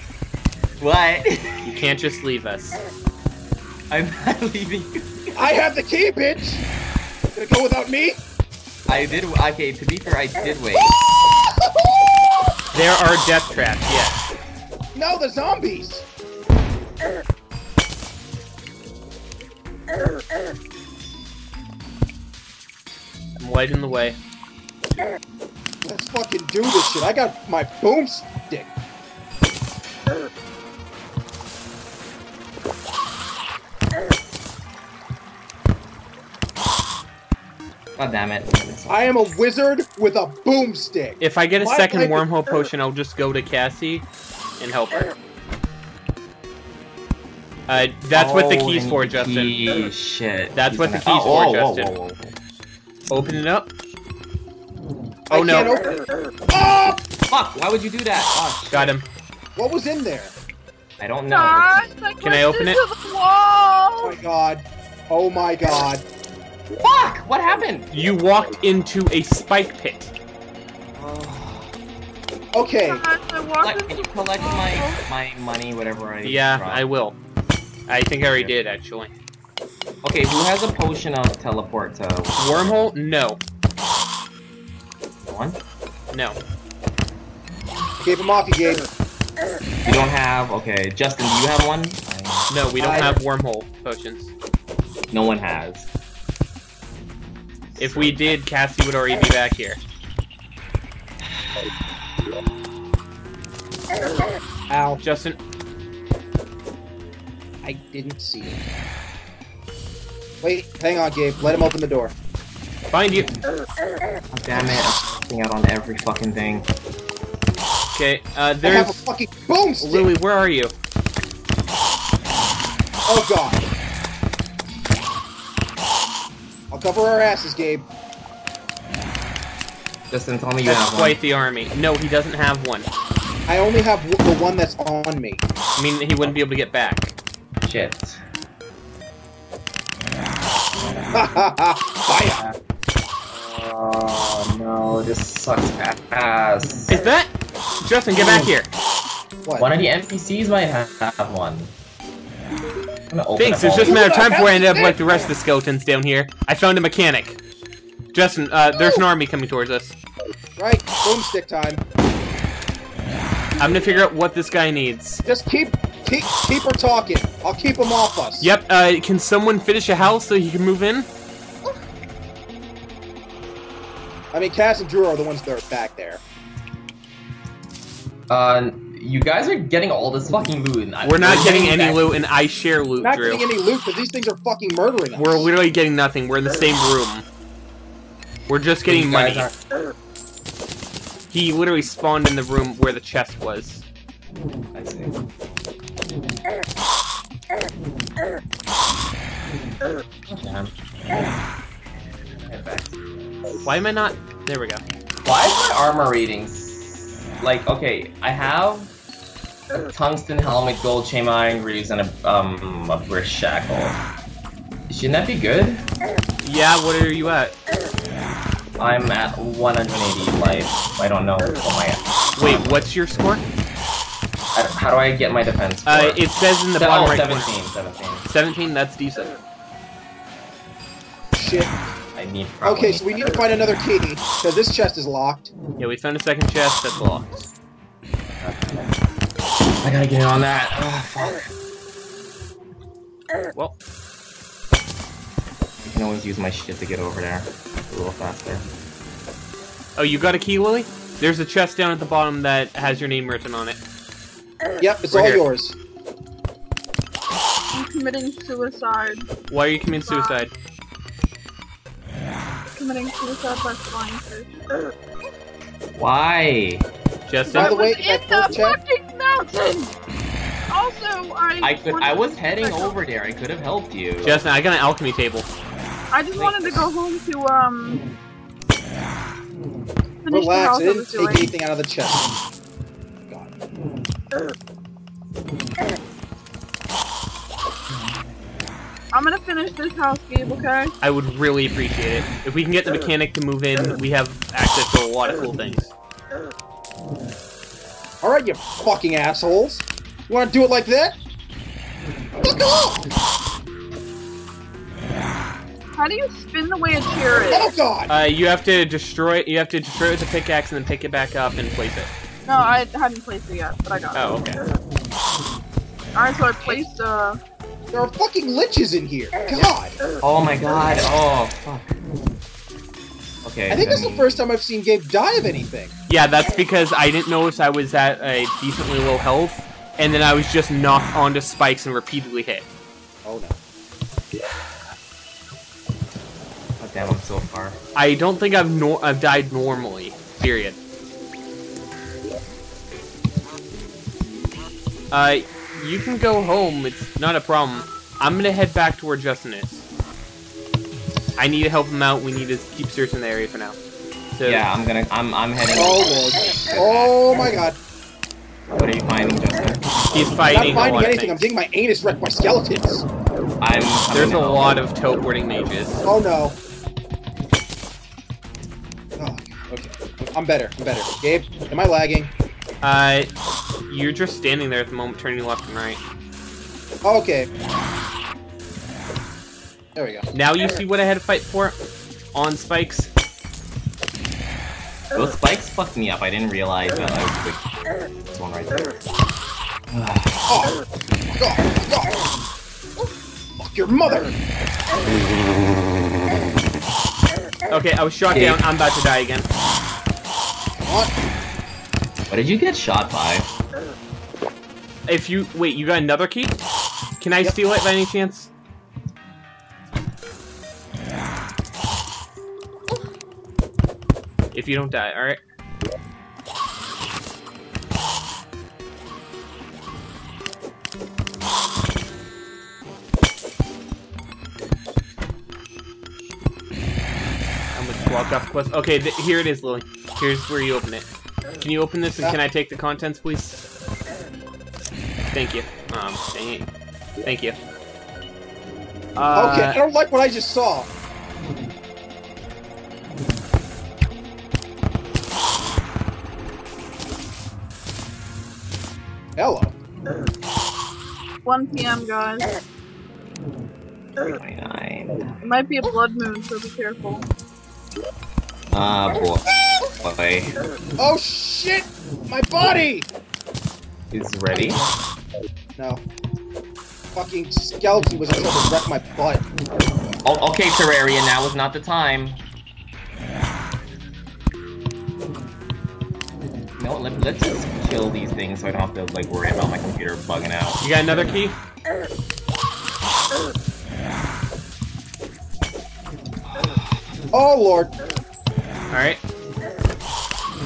What? You can't just leave us. I'm not leaving you. I have the key, bitch! Gonna go without me? I did. Okay, to be fair, I did wait. There are death traps, yes. No, the zombies! Er. Er, er. I'm lighting the way. Er. Let's fucking do this shit. I got my boomstick. Er. Er. God damn it. I am a wizard with a boomstick. If I get a My second wormhole potion, I'll just go to Cassie and help her. Uh, that's oh, what the key's for, Justin. Shit. That's He's what the key's oh, for, whoa, Justin. Whoa, whoa, whoa. Open it up. Oh, I no. Can't open oh! Fuck, why would you do that? Oh, got him. What was in there? I don't know. Gosh, like, can I open it? Oh my god. Oh my god. Fuck! What happened? You walked into a spike pit. Oh. Okay. Let, can you collect my, my money, whatever I Yeah, brought? I will. I think I already did, actually. Okay, who has a potion of teleport to... Wormhole? No. One? No. Gave him off, you gave him. You don't have... Okay, Justin, do you have one? I... No, we don't I... have wormhole potions. No one has. If we did, Cassie would already be back here. Ow. Justin. I didn't see it. Wait, hang on, Gabe. Let him open the door. Find you. Oh, damn it. I'm fucking out on every fucking thing. Okay, uh, there's... I have a fucking boomstick! Lily, where are you? Oh, God. I'll cover our asses, Gabe. Justin, tell me you have one. Quite the army. No, he doesn't have one. I only have the one that's on me. I mean, he wouldn't be able to get back. Shit. Fire! Oh no, this sucks ass. Is that? Justin, get back here. What? One of the N P Cs might have one. Thanks, it's just a matter of time before I end up like the rest of the skeletons down here. I found a mechanic. Justin, uh, there's an army coming towards us. Right, boomstick time. I'm gonna figure out what this guy needs. Just keep, keep, keep her talking. I'll keep him off us. Yep, uh, can someone finish a house so he can move in? I mean, Cass and Drew are the ones that are back there. Uh, you guys are getting all this fucking loot. And We're not getting any back. loot, and I share loot, not Drew. Not getting any loot, because these things are fucking murdering us. We're literally getting nothing. We're in the same room. We're just getting money. Are... He literally spawned in the room where the chest was. I see. Why am I not... There we go. Why is my armor readings? Like, okay, I have a tungsten helmet, gold chain, iron greaves, and a, um, a brick shackle. Shouldn't that be good? Yeah, what are you at? I'm at one hundred eighty life. I don't know what my at. Wait, what's your score? I, how do I get my defense score? Uh, it says in the bottom right corner. seventeen, seventeen. seventeen, that's decent. Shit. I need okay, so we need to find another key, because this chest is locked. Yeah, we found a second chest that's locked. I gotta get on that. Oh, fuck. Well. I can always use my shit to get over there. A little faster. Oh, you got a key, Willie? There's a chest down at the bottom that has your name written on it. Yep, it's We're all here. yours. I'm committing suicide. Why are you committing suicide? Committing suicide by flying through. Why? Just by the way, in the fucking mountain. Also, I. I could. I was heading over there. I could have helped you. Justin, I got an alchemy table. I just wanted to go home to um. Relax. I didn't take anything out of the chest. God. I'm gonna finish this house, Gabe, okay? I would really appreciate it. If we can get the mechanic to move in, we have access to a lot of cool things. Alright, you fucking assholes. You wanna do it like that? Fuck off! How do you spin the way a chair is? Oh god! Uh, you have to destroy it, you have to destroy it with a pickaxe and then pick it back up and place it. No, I hadn't placed it yet, but I got oh, it. Oh, okay. Alright, so I placed, uh... There are fucking liches in here. God. Oh my god. Oh fuck. Okay. I think that's the first time I've seen Gabe die of anything. Yeah, that's because I didn't notice I was at a decently low health, and then I was just knocked onto spikes and repeatedly hit. Oh no. Oh damn, I'm so far. I don't think I've nor I've died normally. Period. Uh. You can go home, it's not a problem. I'm gonna head back to where Justin is. I need to help him out, we need to keep searching the area for now. So yeah, I'm gonna, I'm, I'm heading. Oh, oh my god. What are you finding, Justin? He's fighting I'm not finding anything, I'm getting my anus wrecked by skeletons. I'm, I'm There's a help. lot of teleporting mages. Oh no. Oh, okay, I'm better, I'm better. Gabe, am I lagging? Uh, you're just standing there at the moment, turning left and right. Okay. There we go. Now you see what I had to fight for? On spikes. Those spikes fucked me up, I didn't realize that I was quick. This one right there. Oh, God, God. Fuck your mother! Okay, I was shot hey. down, I'm about to die again. What? What did you get shot by? If you wait, you got another key? Can I yep. steal it by any chance? If you don't die, alright. I'm gonna walk off quest. Okay, th here it is, Lily. Here's where you open it. Can you open this and can I take the contents, please? Thank you. Um, dang it. Thank you. Uh, okay, I don't like what I just saw. Hello. one P M, guys. thirty-nine. It might be a blood moon, so be careful. Ah, uh, boy. Okay. Oh shit! My body! Is ready? No. Fucking skeleton was able to wreck my butt. Oh, okay, Terraria, now is not the time. No, know what, let's, let's just kill these things so I don't have to, like, worry about my computer bugging out. You got another key? Oh, Lord! Alright.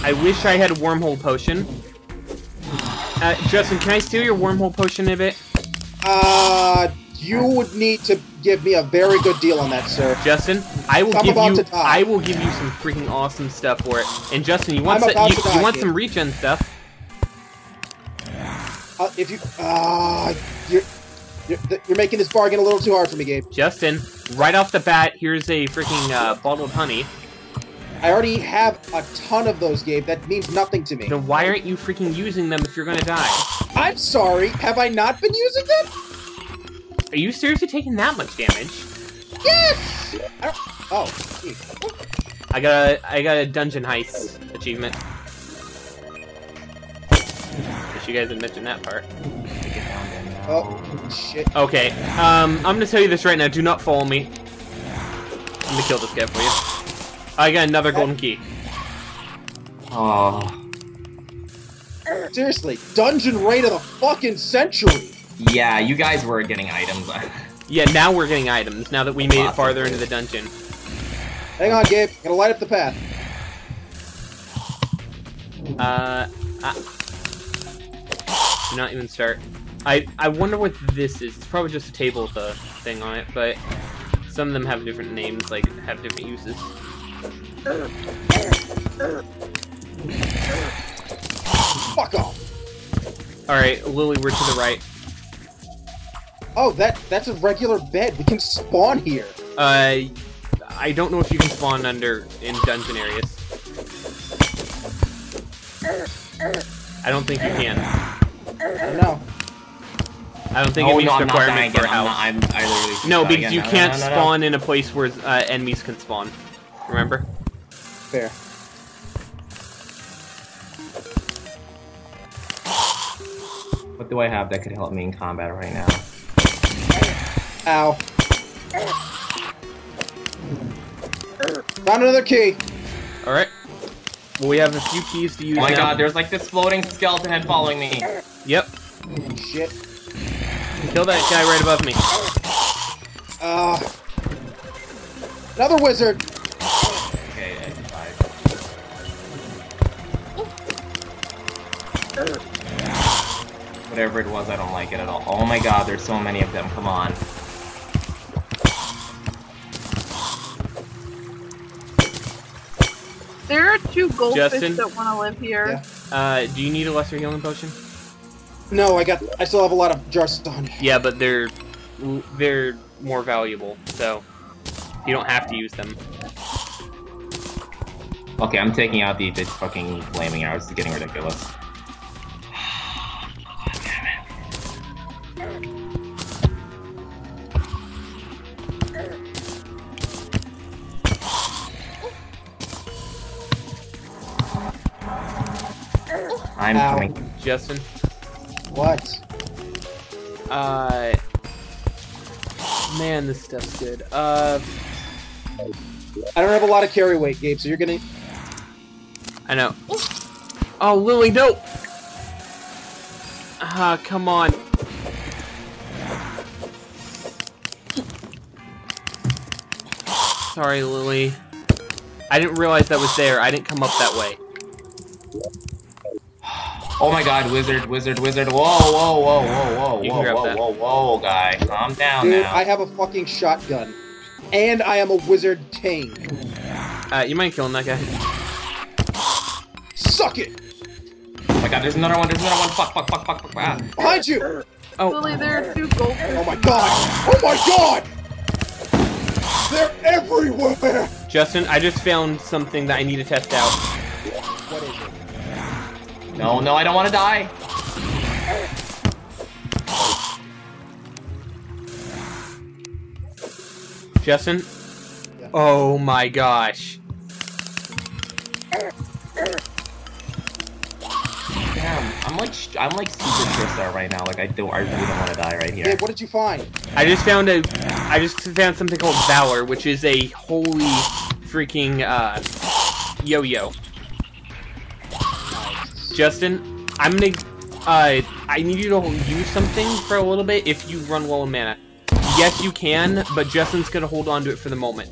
I wish I had a wormhole potion. Uh, Justin, can I steal your wormhole potion a bit? Uh, you would need to give me a very good deal on that, sir. Justin, I will I'm give you. I will give you some freaking awesome stuff for it. And Justin, you want some, you, die, you want kid. some regen stuff? Uh, if you, ah, uh, you're, you're you're making this bargain a little too hard for me, Gabe. Justin, right off the bat, here's a freaking uh, bottled honey. I already have a ton of those, Gabe. That means nothing to me. Then why aren't you freaking using them if you're gonna die? I'm sorry. Have I not been using them? Are you seriously taking that much damage? Yes! I oh. Jeez. I got a, I got a dungeon heist achievement. Guess you guys didn't mention that part. Oh, shit. Okay. Um, I'm gonna tell you this right now. Do not follow me. I'm gonna kill this guy for you. I got another golden key. Oh. Seriously, dungeon raid of the fucking century! Yeah, you guys were getting items. Yeah, now we're getting items, now that we made it farther into the dungeon. Hang on, Gabe. I'm gonna light up the path. Uh... I... Do not even start. I, I wonder what this is. It's probably just a table with a thing on it, but... Some of them have different names, like, have different uses. Fuck off! Alright, Lily, we're to the right. Oh, that that's a regular bed. We can spawn here. Uh, I don't know if you can spawn under in dungeon areas. I don't think you can. I don't know. I don't think oh, it meets no, the requirement for how. I'm not, I'm, I no, because you no, can't no, no, no. spawn in a place where uh, enemies can spawn. Remember? Fair. What do I have that could help me in combat right now? Ow. Found another key! Alright. Well, we have a few keys to use. Oh my now. god, there's like this floating skeleton head following me. Yep. Oh, shit. Kill that guy right above me. Uh, another wizard! Whatever it was, I don't like it at all. Oh my god, there's so many of them, come on. There are two goldfish that want to live here. Yeah. Uh, do you need a lesser healing potion? No, I got- I still have a lot of jars done. Yeah, but they're- they're more valuable, so you don't have to use them. Okay, I'm taking out the, the fucking flaming arrows. It's getting ridiculous. I'm Ow. coming. Justin? What? Uh... Man, this stuff's good. Uh... I don't have a lot of carry weight, Gabe, so you're gonna... I know. Oh, Lily, no! Ah, uh, come on. Sorry, Lily. I didn't realize that was there. I didn't come up that way. Oh my god, wizard, wizard, wizard. Whoa, whoa, whoa, whoa, whoa, whoa, whoa, whoa, whoa, guy. Calm down Dude, now. I have a fucking shotgun. And I am a wizard king. Uh, you mind killing that guy? Suck it! Oh my god, there's another one, there's another one. Fuck, fuck, fuck, fuck, fuck. Ah. Behind you! Oh. Lily, there are two goldfish. Oh my god! Oh my god! They're everywhere! Justin, I just found something that I need to test out. What is it? No, no, I don't want to die! Justin? Yeah. Oh my gosh. Damn, I'm like, I'm like super stressed out right now, like I, don't, I really don't want to die right here. Hey, what did you find? I just found a, I just found something called Valor, which is a holy freaking, uh, yo-yo. Justin, I'm gonna. Uh, I need you to use something for a little bit if you run low on mana. Yes, you can, but Justin's gonna hold on to it for the moment.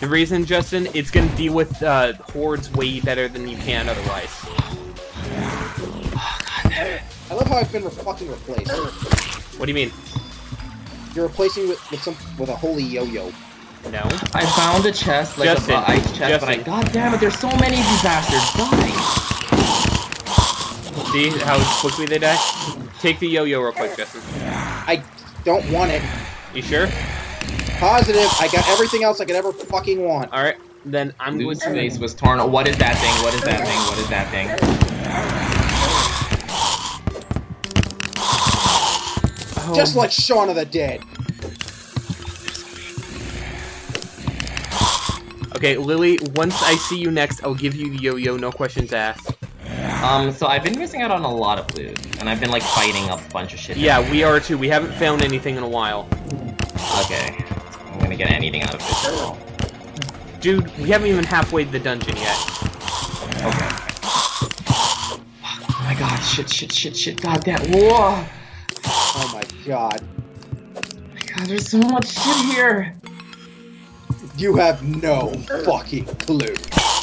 The reason, Justin, it's gonna deal with uh, hordes way better than you can otherwise. Oh, God damn it. I love how I've been fucking replaced. What do you mean? You're replacing with with some with a holy yo-yo. No. I found a chest, like Justin, a ice chest, Justin. But I god damn it, there's so many of these bastards dying. See how quickly they die? Take the yo-yo real quick, Justin. I don't want it. You sure? Positive. I got everything else I could ever fucking want. All right, then I'm Luke's going to... face was torn. Oh, what is that thing? What is that thing? What is that thing? Oh. Just like Shaun of the Dead. Okay, Lily, once I see you next, I'll give you the yo-yo, no questions asked. Um, so I've been missing out on a lot of loot, and I've been, like, fighting up a bunch of shit. Yeah, we are too. We haven't found anything in a while. Okay. I'm gonna get anything out of this at all. Dude, we haven't even halfwayed the dungeon yet. Okay. Oh my god, shit, shit, shit, shit, god damn. Whoa! Oh my god. Oh my god, there's so much shit here! You have no fucking clue.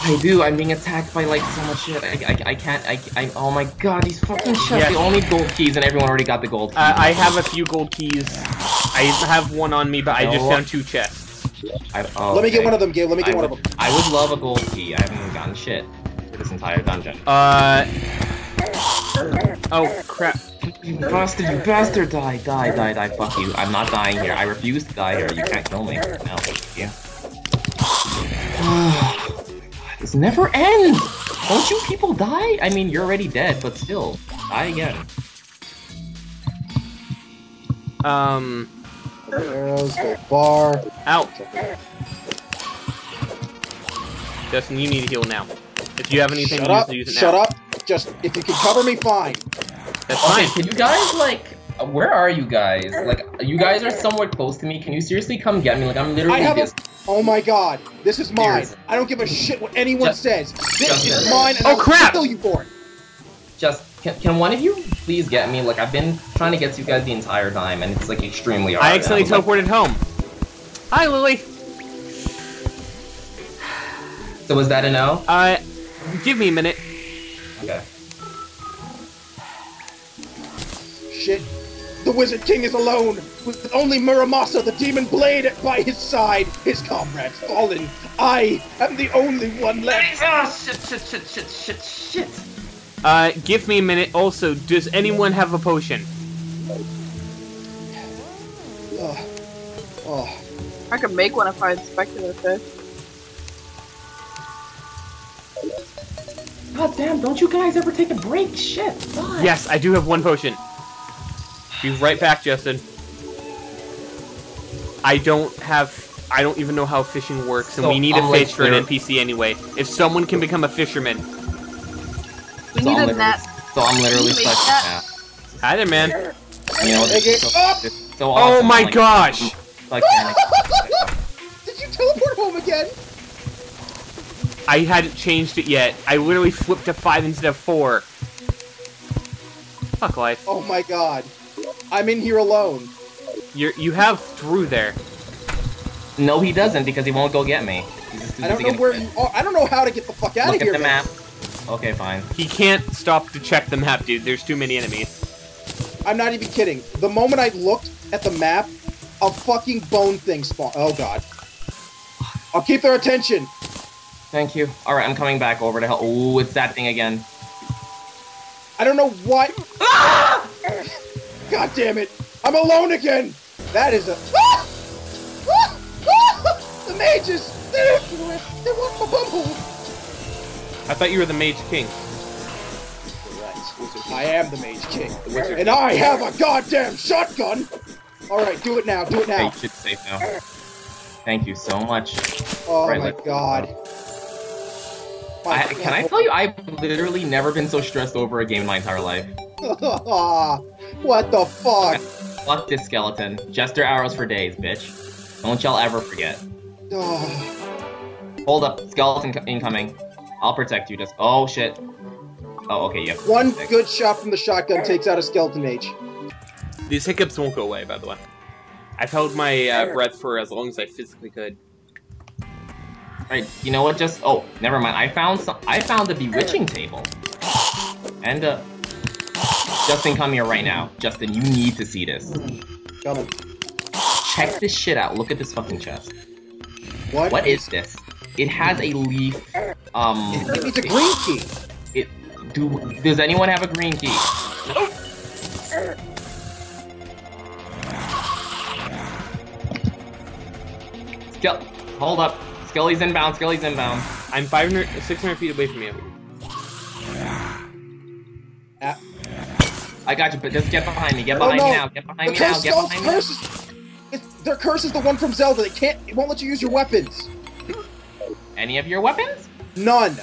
I do, I'm being attacked by like so much shit, I, I, I can't, I, I, oh my god, these fucking chests, yes. They all need gold keys and everyone already got the gold keys. Uh, I have a few gold keys, I have one on me, but no. I just found two chests. I, oh, let me okay. get one of them, Gabe, let me get I one would, of them. I would love a gold key, I haven't gotten shit for this entire dungeon. Uh... Oh, crap. You bastard, you bastard, die, die, die, die, fuck you, I'm not dying here, I refuse to die here, you can't kill me. No, yeah. This never ends! Don't you people die? I mean, you're already dead, but still, die again. Um... Arrows, go bar. Ow! Justin, you need to heal now. If you have anything, shut up, use it now. Shut up! Just, if you can cover me, fine! That's okay, fine. Can you guys, like... Where are you guys? Like, you guys are somewhat close to me. Can you seriously come get me? Like, I'm literally just... Oh my god, this is mine. Seriously. I don't give a shit what anyone just, says. This Justin. Is mine and oh, crap. I'll kill you for it. Just, can, can one of you please get me? Like, I've been trying to get to you guys the entire time, and it's, like, extremely hard. I accidentally teleported like... home. Hi, Lily. So was that a no? Uh, give me a minute. Okay. Shit. The Wizard King is alone, with only Muramasa, the demon blade, by his side. His comrades fallen. I am the only one left. Ah, shit, shit, shit, shit, shit, shit. Uh, give me a minute. Also, does anyone have a potion? Uh, oh. I could make one if I inspected it first. God damn, don't you guys ever take a break? Shit. God. Yes, I do have one potion. Be right back, Justin. I don't have... I don't even know how fishing works, and so we need a fish for an N P C anyway. If someone can become a fisherman. We need a net. So I'm literally stuck in that. Hi there, man. You know, it's so, it's so awesome. Oh my like, gosh! Like, did you teleport home again? I hadn't changed it yet. I literally flipped to five instead of four. Fuck life. Oh my god. I'm in here alone. You you have Drew there. No, he doesn't because he won't go get me. I don't know where you are. I don't know how to get the fuck out of here. Look at the map. Okay, fine. He can't stop to check the map, dude. There's too many enemies. I'm not even kidding. The moment I looked at the map, a fucking bone thing spawned. Oh god. I'll keep their attention. Thank you. All right, I'm coming back over to help. Ooh, it's that thing again. I don't know why. Ah! God damn it! I'm alone again! That is a. Ah! Ah! Ah! The mages! They're everywhere! They want my bumble! I thought you were the Mage King. Right. I am the Mage King. The Wizard and King. I have a goddamn shotgun! Alright, do it now, do it now! Hey, shit's safe now. Thank you so much. Oh right, my god. My I, can I tell you, I've literally never been so stressed over a game in my entire life. What the fuck? Fuck this skeleton. Jester Arrows for days, bitch. Don't y'all ever forget. Hold up. Skeleton incoming. I'll protect you. Just. Oh, shit. Oh, okay, yeah. One good shot from the shotgun takes out a skeleton mage. These hiccups won't go away, by the way. I've held my uh, breath for as long as I physically could. Alright, you know what? Just oh, never mind. I found some. I found the bewitching table. And uh, Justin, come here right now. Justin, you need to see this. Got him. Check this shit out. Look at this fucking chest. What? What is this? It has a leaf. Um. It, it's a green key. It. Do. Does anyone have a green key? Still. Hold up. Skelly's inbound. Skelly's inbound. I'm five hundred, six hundred feet away from you. Ah. I got you, but just get behind me. Get behind oh, no. me now. Get behind the me curse now. Get behind me. Curse. It's, their curse is the one from Zelda. It can't. It won't let you use your weapons. Any of your weapons? None.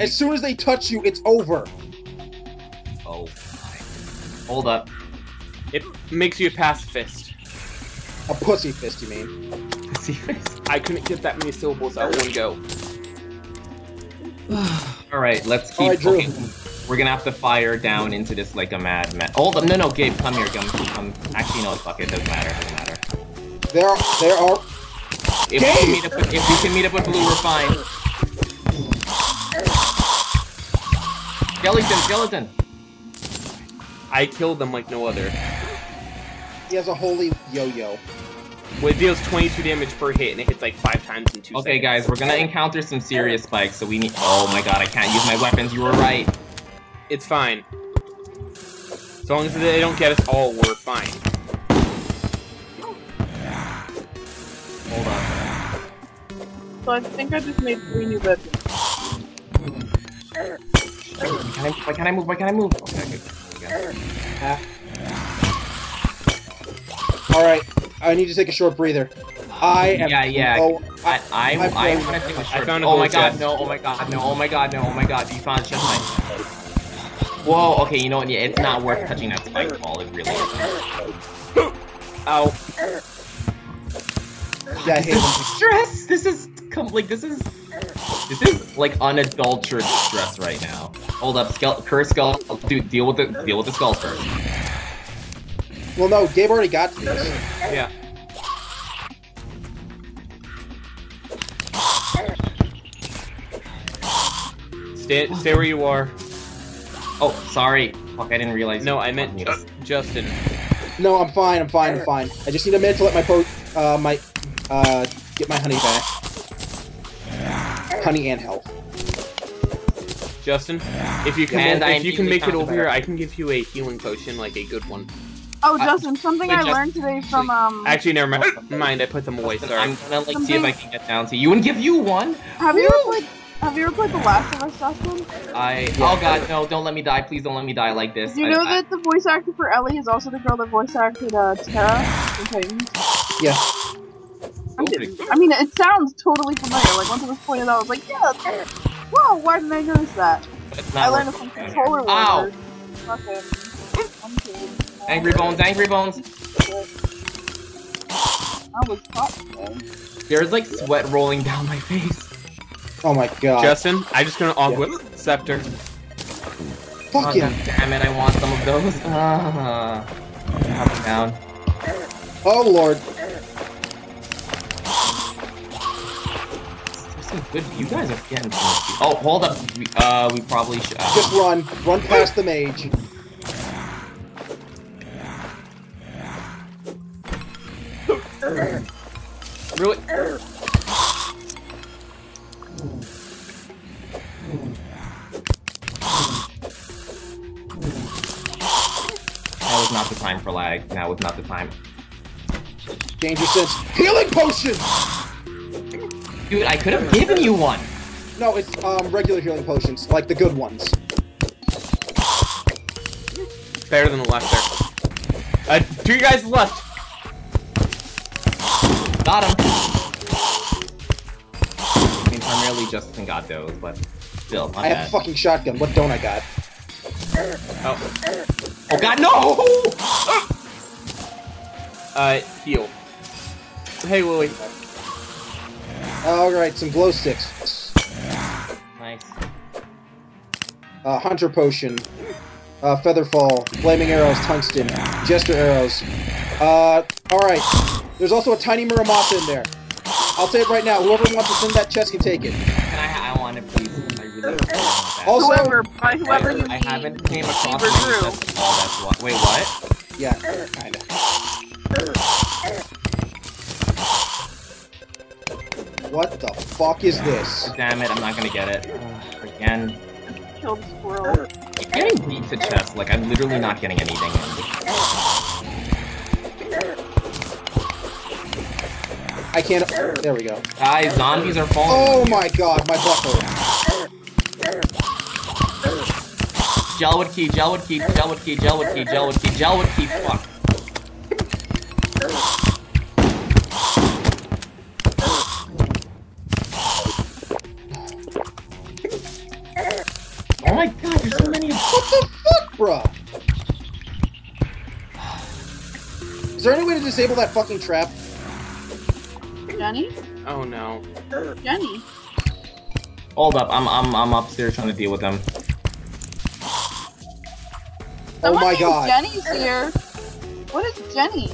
As soon as they touch you, it's over. Oh my. Hold up. It makes you a pacifist. A pussy fist, you mean? Pussy fist? I couldn't get that many syllables out one go. Alright, let's keep right, looking. We're gonna have to fire down into this like a mad man. Hold up. No, no, Gabe, come here. Come, come. Actually, no, fuck it. Doesn't matter. Doesn't matter. There are. There are. If we, can meet up with, if we can meet up with Blue, we're fine. Skeleton, skeleton! I killed them like no other. He has a holy yo-yo. Well, it deals twenty-two damage per hit, and it hits like five times in two seconds. Okay, guys, we're gonna encounter some serious spikes, so we need- Oh my god, I can't use my weapons, you were right. It's fine. As long as they don't get us all, we're fine. Hold on. So I think I just made three new weapons. Can I, why can't I move? Why can't I move? Okay, good. Okay. Uh, Alright, I need to take a short breather. I am. Yeah, yeah. Oh, I, I, I, I want to take a short breather. Oh my god, no, oh my god, no, oh my god, no, oh my god. You found chest mine. Whoa, okay, you know what? Yeah, it's not worth touching that spike ball. It really isn't. Ow. Yeah, this is stress. This is like this is this is like unadulterated stress right now. Hold up, skull, curse skull, dude. Deal with the deal with the skull first. Well, no, Gabe already got to this. Yeah. Stay, stay where you are. Oh, sorry. Fuck, I didn't realize. No, I meant just, Justin. No, I'm fine. I'm fine. I'm fine. I just need a minute to let my po uh my. Uh, get my honey back. Honey and health. Justin, if you can, if you can make it over here, I can give you a healing potion, like a good one. Oh, Justin, something I learned today from um. Actually, never mind. Mind, I put them away. Sorry. I'm gonna like see if I can get down to you and give you one. Have you ever played? Have you ever played The Last of Us, Justin? I. Oh God, no! Don't let me die, please. Don't let me die like this. You know that the voice actor for Ellie is also the girl that voice acted uh, Tara in Titans. Yeah. I mean, it sounds totally familiar. Like, once it was pointed out, I was like, yeah, that's it. Whoa, why didn't I notice that? I learned it from controller warriors. Okay. Angry Bones, Angry Bones! I was hot today. There's, like, sweat rolling down my face. Oh my god. Justin, I'm just gonna off whip yeah. Scepter. Fuck yeah. Oh, damn it, I want some of those. Uh, I'm down. Oh lord. Good, you guys are getting. Oh, hold up. We, uh, we probably should. Uh... Just run, run past the mage. Really? That was not the time for lag. That was not the time. Danger sense. Healing potion. Dude, I could have given you one! No, it's, um, regular healing potions, like the good ones. Better than the left there. Uh, two guys left! Got him! I mean, primarily Justin got those, but still, I bad. Have a fucking shotgun, what don't I got? Oh. Oh god, no! Uh, heal. Hey, Willie. Alright, some glow sticks. Nice. uh, Hunter Potion, uh, Featherfall, Flaming Arrows, Tungsten, Jester Arrows. Uh, alright. There's also a tiny Muramasa in there. I'll say it right now, whoever wants to send that chest can take it. I, I want it, please. I really want that. Also, whoever, by whoever I, you I mean, haven't came across it. That's, oh, that's what. Wait, what? Yeah, kind of. What the fuck is this? Damn it, I'm not gonna get it. Ugh, again. Kill the squirrel. I'm getting beat to chest, like, I'm literally not getting anything. I can't. There we go. Guys, zombies are falling. Oh my god, my buckler. Gelwood key, gelwood key, gelwood key, gelwood key, gelwood key, gelwood key. Fuck. Oh my god, there's so many. What the fuck, bro? Is there any way to disable that fucking trap? Jenny? Oh no. Jenny. Hold up, I'm I'm I'm upstairs trying to deal with them. Someone oh my god. Jenny's here. What is Jenny?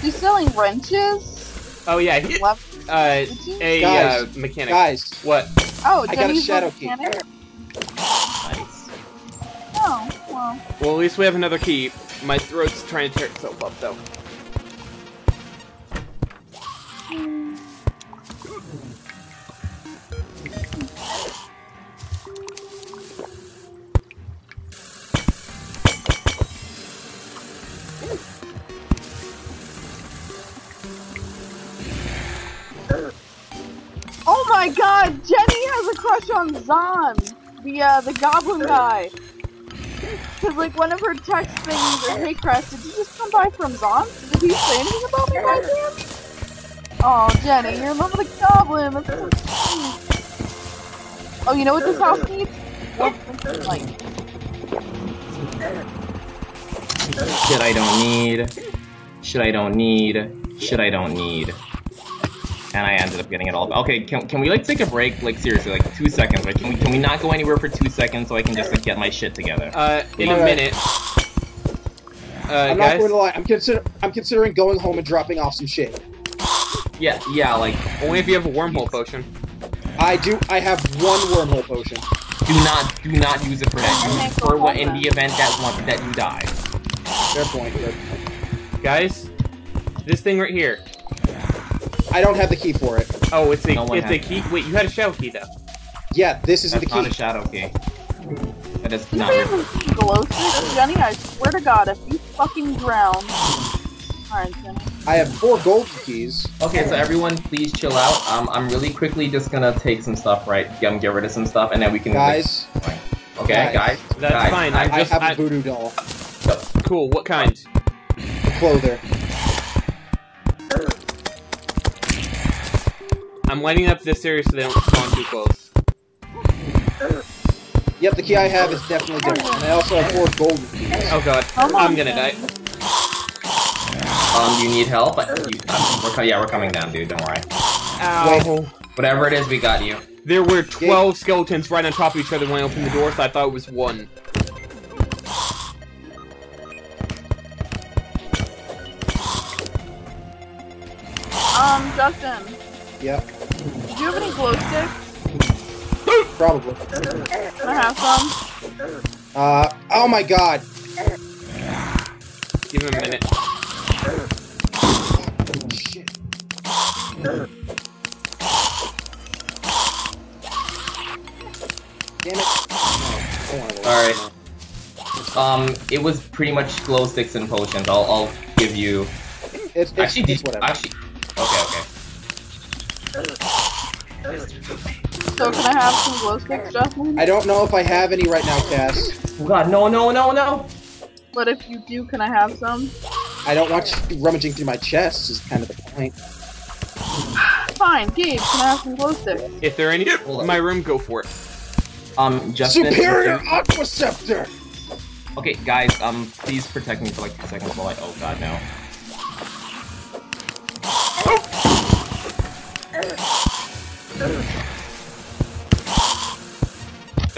She's selling wrenches? Oh yeah, he, uh a guys, uh, mechanic. Guys. What? Oh, Jenny's I got a shadow key. Mechanic? Nice. Oh, well. Well, at least we have another key. My throat's trying to tear itself up though. Oh my god, Jenny has a crush on Zahn, the uh, the goblin guy. Cause like one of her text things is, hey Crest, did you just come by from Zahn? Did he say anything about me right there? Oh, Jenny, you're in love with a goblin. That's so cute. Oh, you know what this house needs? What's this like? Shit I don't need. Shit I don't need. Shit I don't need. And I ended up getting it all. Okay, can, can we like take a break? Like seriously, like two seconds. Like can we can we not go anywhere for two seconds so I can just like get my shit together? Uh, in right. a minute. Uh, I'm guys? not going to lie. I'm consider I'm considering going home and dropping off some shit. Yeah, yeah, like only if you have a wormhole potion. I do. I have one wormhole potion. Do not, do not use it for that. Or what? In the event that one that you die. Fair point. Fair point. Guys, this thing right here. I don't have the key for it. Oh, it's a no it's a key. Wait, you had a shadow key though. Yeah, this isn't the key. That's not a shadow key. That is not. You haven't seen Glow Sticks, Jenny. I swear to God, if you fucking drown. Alright, Jenny. I have four gold keys. Okay, so everyone, please chill out. Um, I'm really quickly just gonna take some stuff, right? Um, get rid of some stuff, and then we can. Guys. Like, okay, guys. guys that's guys, fine. I, I just, have I... a voodoo doll. Cool. What kind? A clother. I'm lighting up this area so they don't spawn too close. Yep, the key I have is definitely different. And I also have four gold keys. Oh god, I'm, I'm gonna die. Um, do you need help? I, you, um, we're yeah, we're coming down, dude. Don't worry. Ow. Whatever it is, we got you. There were twelve yeah. skeletons right on top of each other when I opened the door, so I thought it was one. Um, Justin. Yep. Do you have any glow sticks? Probably. Can I have some? Uh, oh my god. Give him a minute. Oh, shit. Damn it. Alright. Um, it was pretty much glow sticks and potions. I'll, I'll give you... It's, it's, actually, it's whatever. Actually, okay, okay. So can I have some glow sticks, Justin? I don't know if I have any right now, Cass. Oh god, no, no, no, no! But if you do, can I have some? I don't want you rummaging through my chest, is kind of the point. Fine, Gabe, can I have some glow sticks? If there are any in my room, go for it. Um, Justin... Superior Aquaceptor! Okay, guys, um, please protect me for like ten seconds while I... Oh god, no.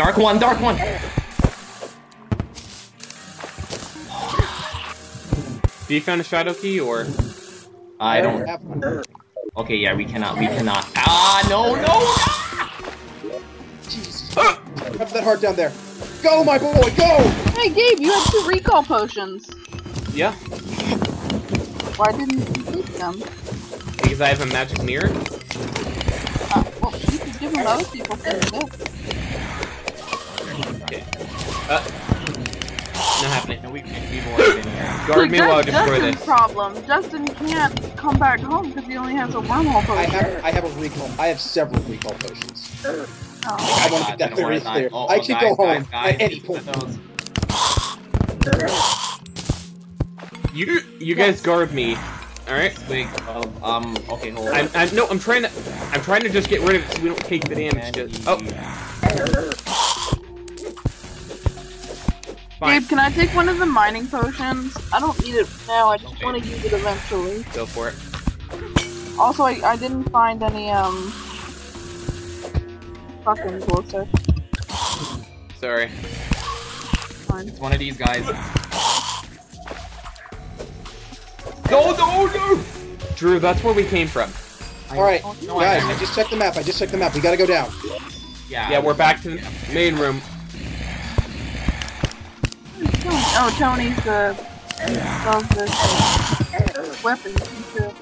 Dark one, dark one. Do you found a shadow key or? I don't. Okay, yeah, we cannot, we cannot. Ah, no, no! Ah! Jesus. Ah! Grab that heart down there. Go, my boy, go! Hey, Gabe, you have two recall potions. Yeah. Why didn't you take them? Because I have a magic mirror. Uh, well, you can give them those people for them. Okay. Uh, not happening. No, we can't be more in here. Guard me while I destroy this. Justin's problem. Justin can't come back home because he only has a wormhole potion. I have, I have a recall. I have several recall potions. Oh. I want to get that very clear. Oh, I can go home at any point. You, you guys guard me. All right. Wait. Um. um okay. Hold on. I'm, I'm, no, I'm trying to. I'm trying to just get rid of it so we don't take the damage. Just, oh. Fine. Gabe, can I take one of the mining potions? I don't need it now. I just okay. want to use it eventually. Go for it. Also, I, I didn't find any um. Fucking glow sticks. Sorry. Fine. It's one of these guys. No, no, no! Drew, that's where we came from. Alright, no, guys, I, I just checked the map, I just checked the map, we gotta go down. Yeah, yeah, we're back to the main room. Oh, Tony's, uh, loves this, uh, weapon, too.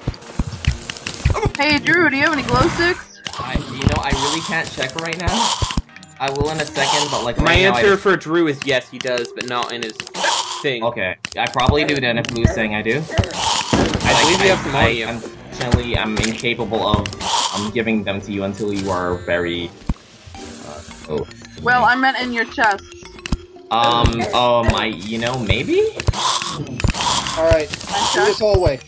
Hey, Drew, do you have any glow sticks? I, you know, I really can't check right now. I will in a second, but like right My answer now I... for Drew is yes, he does, but not in his thing. Okay, I probably do then if Blue's saying I do. I believe you have some I, Unfortunately, I'm incapable of um, giving them to you until you are very... Uh, oh. Well, I meant in your chest. Um, um, I, you know, maybe? Alright, through this hallway.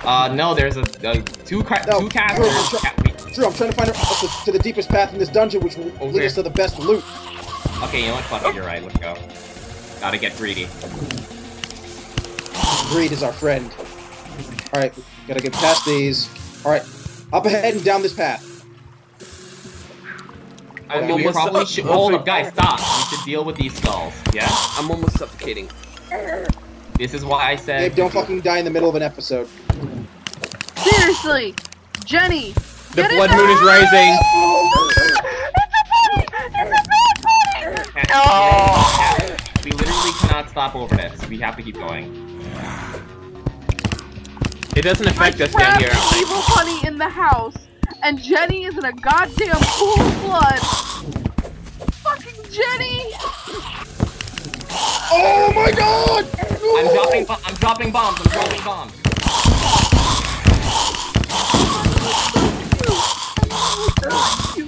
Uh, no, there's a, a two, ca no, two casters. Drew, I'm, tra Drew, I'm trying to find up to, to the deepest path in this dungeon, which will okay. lead us to the best loot. Okay, you know what, fuck it, you're right, let's go. Gotta get greedy. Greed is our friend. Alright, gotta get past these. Alright, up ahead and down this path. I mean, we probably should- Hold up, guys, stop! We should deal with these skulls, yeah? I'm almost suffocating. This is why I said- Gabe, don't fucking die in the middle of an episode. Seriously! Jenny! The blood moon is rising! It's a bad party! No! We literally cannot stop over this. We have to keep going. It doesn't affect us down here. I evil honey in the house, and Jenny is in a goddamn pool of blood. Fucking Jenny! Oh my god! I'm dropping, I'm dropping bombs. I'm dropping bombs.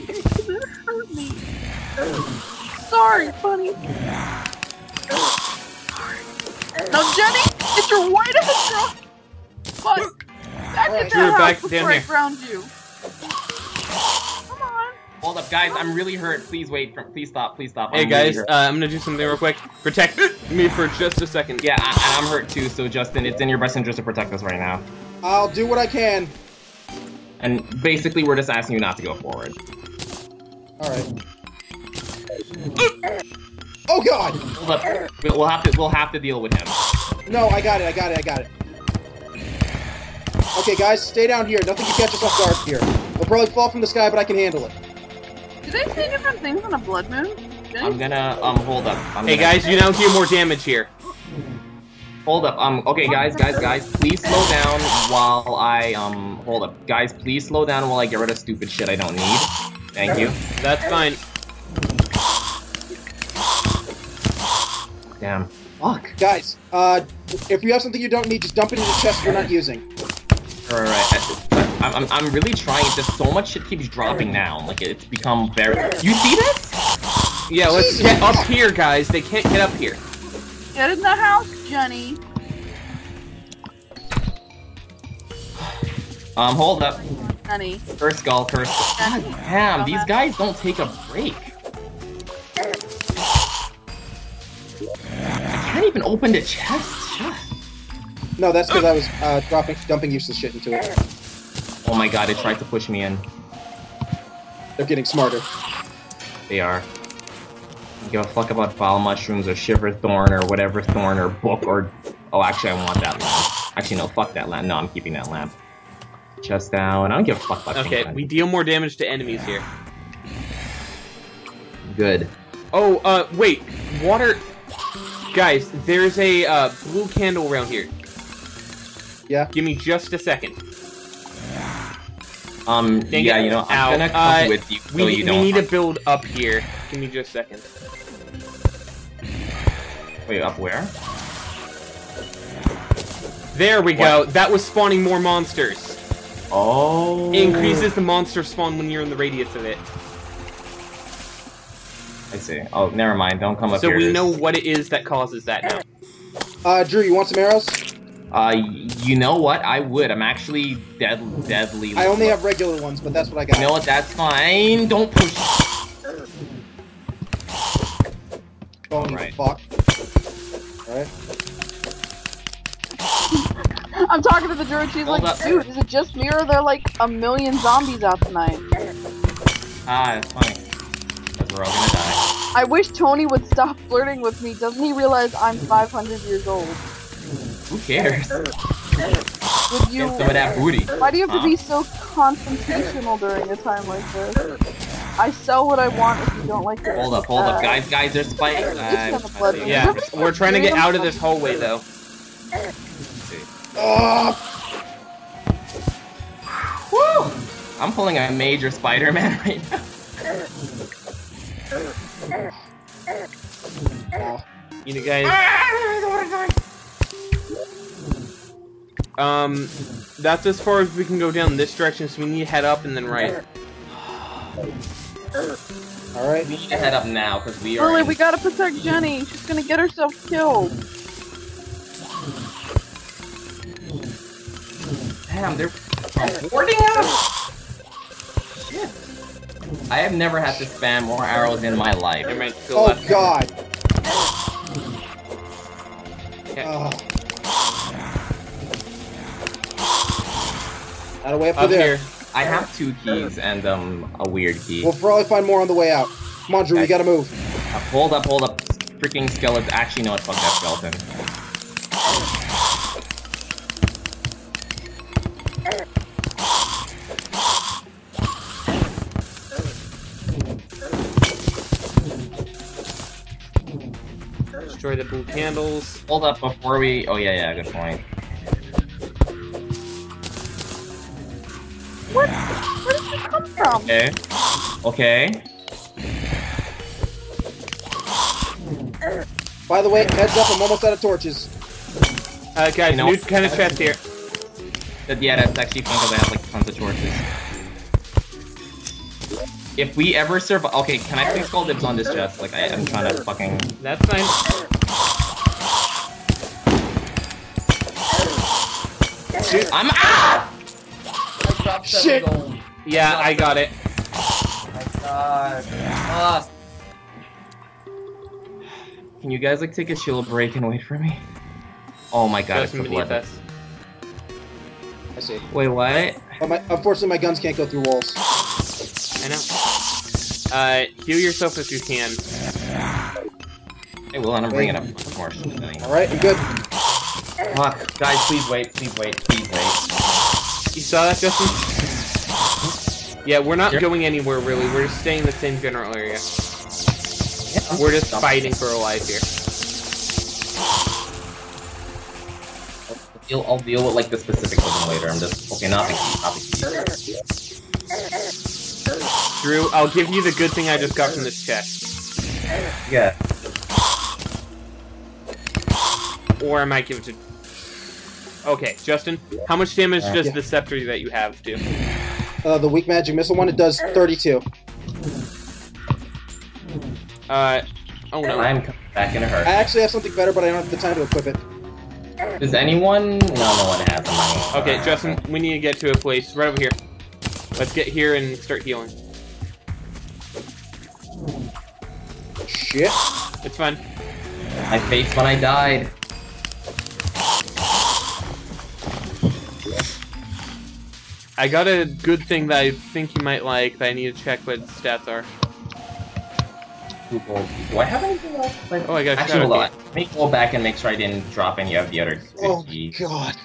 It hurt me. Sorry, funny. Now, Jenny, it's your white ass drunk. But back right. to that house back before I ground you. Come on. Hold up, guys. I'm really hurt. Please wait. For, please stop. Please stop. Hey, I'm guys. Really uh, I'm gonna do something real quick. Protect me for just a second. Yeah, I, I'm hurt too. So, Justin, it's in your best interest to protect us right now. I'll do what I can. And basically, we're just asking you not to go forward. All right. Oh god! We'll have to we'll have to deal with him. No, I got it, I got it, I got it. Okay guys, stay down here. Nothing can catch us off guard here. We'll probably fall from the sky, but I can handle it. Do they see different things on a blood moon? Did I'm gonna um hold up. I'm hey gonna... guys, you now do more damage here. Hold up, um okay guys, guys, guys, please slow down while I um hold up. Guys, please slow down while I get rid of stupid shit I don't need. Thank you. That's fine. Damn. Fuck. Guys, uh, if you have something you don't need, just dump it in the chest you're not using. Alright, I, I'm, I'm really trying, it's just so much shit keeps dropping now. Like, it's become very- You see this? Yeah, let's Jesus. get up here, guys. They can't get up here. Get in the house, Jenny. Um, hold up. Honey. First skull, first skull. God damn, these guys don't take a break. I can't even open the chest. No, that's because I was uh, dropping, dumping useless shit into it. Oh my god, they tried to push me in. They're getting smarter. They are. Don't give a fuck about Vile Mushrooms or Shiver Thorn or whatever thorn or book or... Oh, actually, I want that lamp. Actually, no, fuck that lamp. No, I'm keeping that lamp. Chest down. I don't give a fuck about that. Okay, we deal more damage to enemies here. Good. Oh, uh, wait. Water... Guys, there's a uh, blue candle around here. Yeah. Give me just a second. Um, Dang yeah, it. you know, I'm Ow. gonna come uh, with you. We, you we don't need to build up here. Give me just a second. Wait, up where? There we what? go. That was spawning more monsters. Oh. It increases the monster spawn when you're in the radius of it. I see. Oh, never mind. Don't come up so here. So we know what it is that causes that now. Uh, Drew, you want some arrows? Uh, you know what? I would. I'm actually dead, deadly. I only have regular ones, but that's what I got. You know what? That's fine. Don't push. Oh, right. fuck. Alright. I'm talking to the druid. She's Hold like, up. dude, is it just me or are there like a million zombies out tonight? Ah, that's funny. We're all gonna die. I wish Tony would stop flirting with me. Doesn't he realize I'm five hundred years old? Who cares? Would you, some of that booty. Why do you have to be so confrontational during a time like this? I sell what I want if you don't like it. Hold up, hold uh, up. Guys, guys, there's spikes. Uh, yeah, we're trying to get out of this hallway, though. Let's see. Oh. Woo! I'm pulling a major Spider-Man right now. You know, guys. Um, that's as far as we can go down this direction, so we need to head up and then right. Alright. We need to head up now, because we are. Lily, we gotta protect Jenny. She's gonna get herself killed. Damn, they're boarding us! Shit. I have never had to spam more arrows in my life. Oh god! Okay. Uh, out of way up, up there. Here. I have two keys and um a weird key. We'll probably find more on the way out. Come on, Drew, okay. we gotta move. Uh, hold up, hold up. Freaking skeleton. Actually, no, fuck that skeleton. Destroy the blue candles. Hold up before we... Oh, yeah, yeah, good point. What? Where did you come from? Okay. Okay. By the way, heads up, I'm almost out of torches. Uh, guys, nope. new kind of chest here. Yeah, that's actually fun because I have, like, tons of torches. If we ever survive... Okay, can I please call dibs on this chest? Like, I, I'm trying to fucking... That's fine. Dude, I'm ah! I dropped Shit. Gold. Yeah, I got it. Oh my god. Ah. Can you guys like take a chill break and wait for me? Oh my god, it's the blood. Us. I see. Wait, what? Oh, my, unfortunately, my guns can't go through walls. I know. Uh, heal yourself if you can. Hey, well, and I'm bringing up more shit. All right, I'm good. Fuck. Guys, please wait, please wait, please wait. You saw that, Justin? Yeah, we're not sure. going anywhere, really. We're just staying in the same general area. Yeah, we're just fighting for our life here. I'll deal, I'll deal with, like, the specifics of them later. I'm just... Okay, not the key, not the key. Drew, I'll give you the good thing I just got from this chest. Yeah. Or I might give it to... Okay, Justin, how much damage uh, does yeah. the scepter that you have do? Uh, the weak magic missile one, it does thirty-two. Uh, oh no. I'm coming back in a hurry. I actually have something better, but I don't have the time to equip it. Does anyone... No, no one has them. Okay, Justin, we need to get to a place right over here. Let's get here and start healing. Shit. It's fine. I faced when I died. I got a good thing that I think you might like, that I need to check what the stats are. two gold key. Do I have anything else? Like, oh, I got actually, hold on. Let me go back and make sure I didn't drop any of the other oh, keys. Oh, God.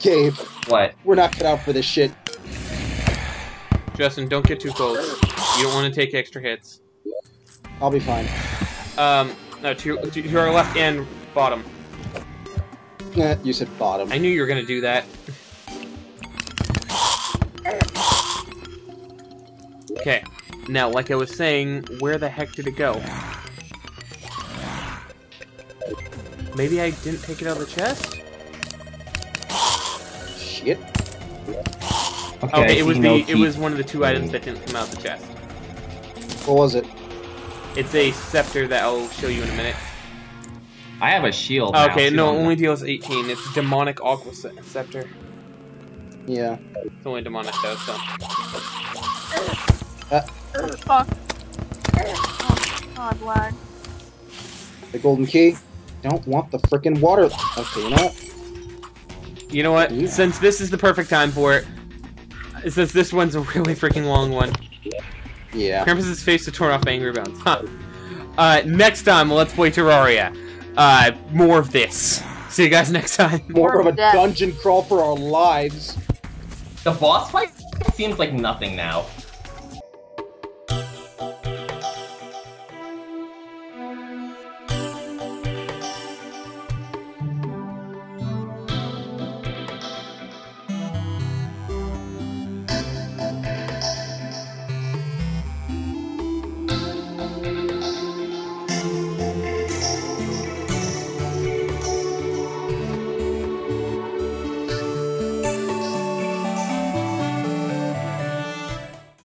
Gabe. What? We're not cut out for this shit. Justin, don't get too close. You don't want to take extra hits. I'll be fine. Um, no, to, to, to our left and bottom. Nah, you said bottom. I knew you were going to do that. Okay. Now, like I was saying, where the heck did it go? Maybe I didn't take it out of the chest? Shit. Okay, okay it was the it was one of the two items that didn't come out of the chest. What was it? It's a scepter that I'll show you in a minute. I have a shield. Okay, now, no, it only deals eighteen. It's demonic aqua scepter. Yeah. It's only demonic though, so. Uh, Fuck. Oh, God, lag. The golden key. Don't want the frickin' water. Okay, you know what? You know what? Yeah. Since this is the perfect time for it, since this one's a really freaking long one. Yeah. Krampus's face to torn off angry bones. Huh. Uh, next time, let's play Terraria. Uh, more of this. See you guys next time. More, more of a death. Dungeon crawl for our lives. The boss fight seems like nothing now.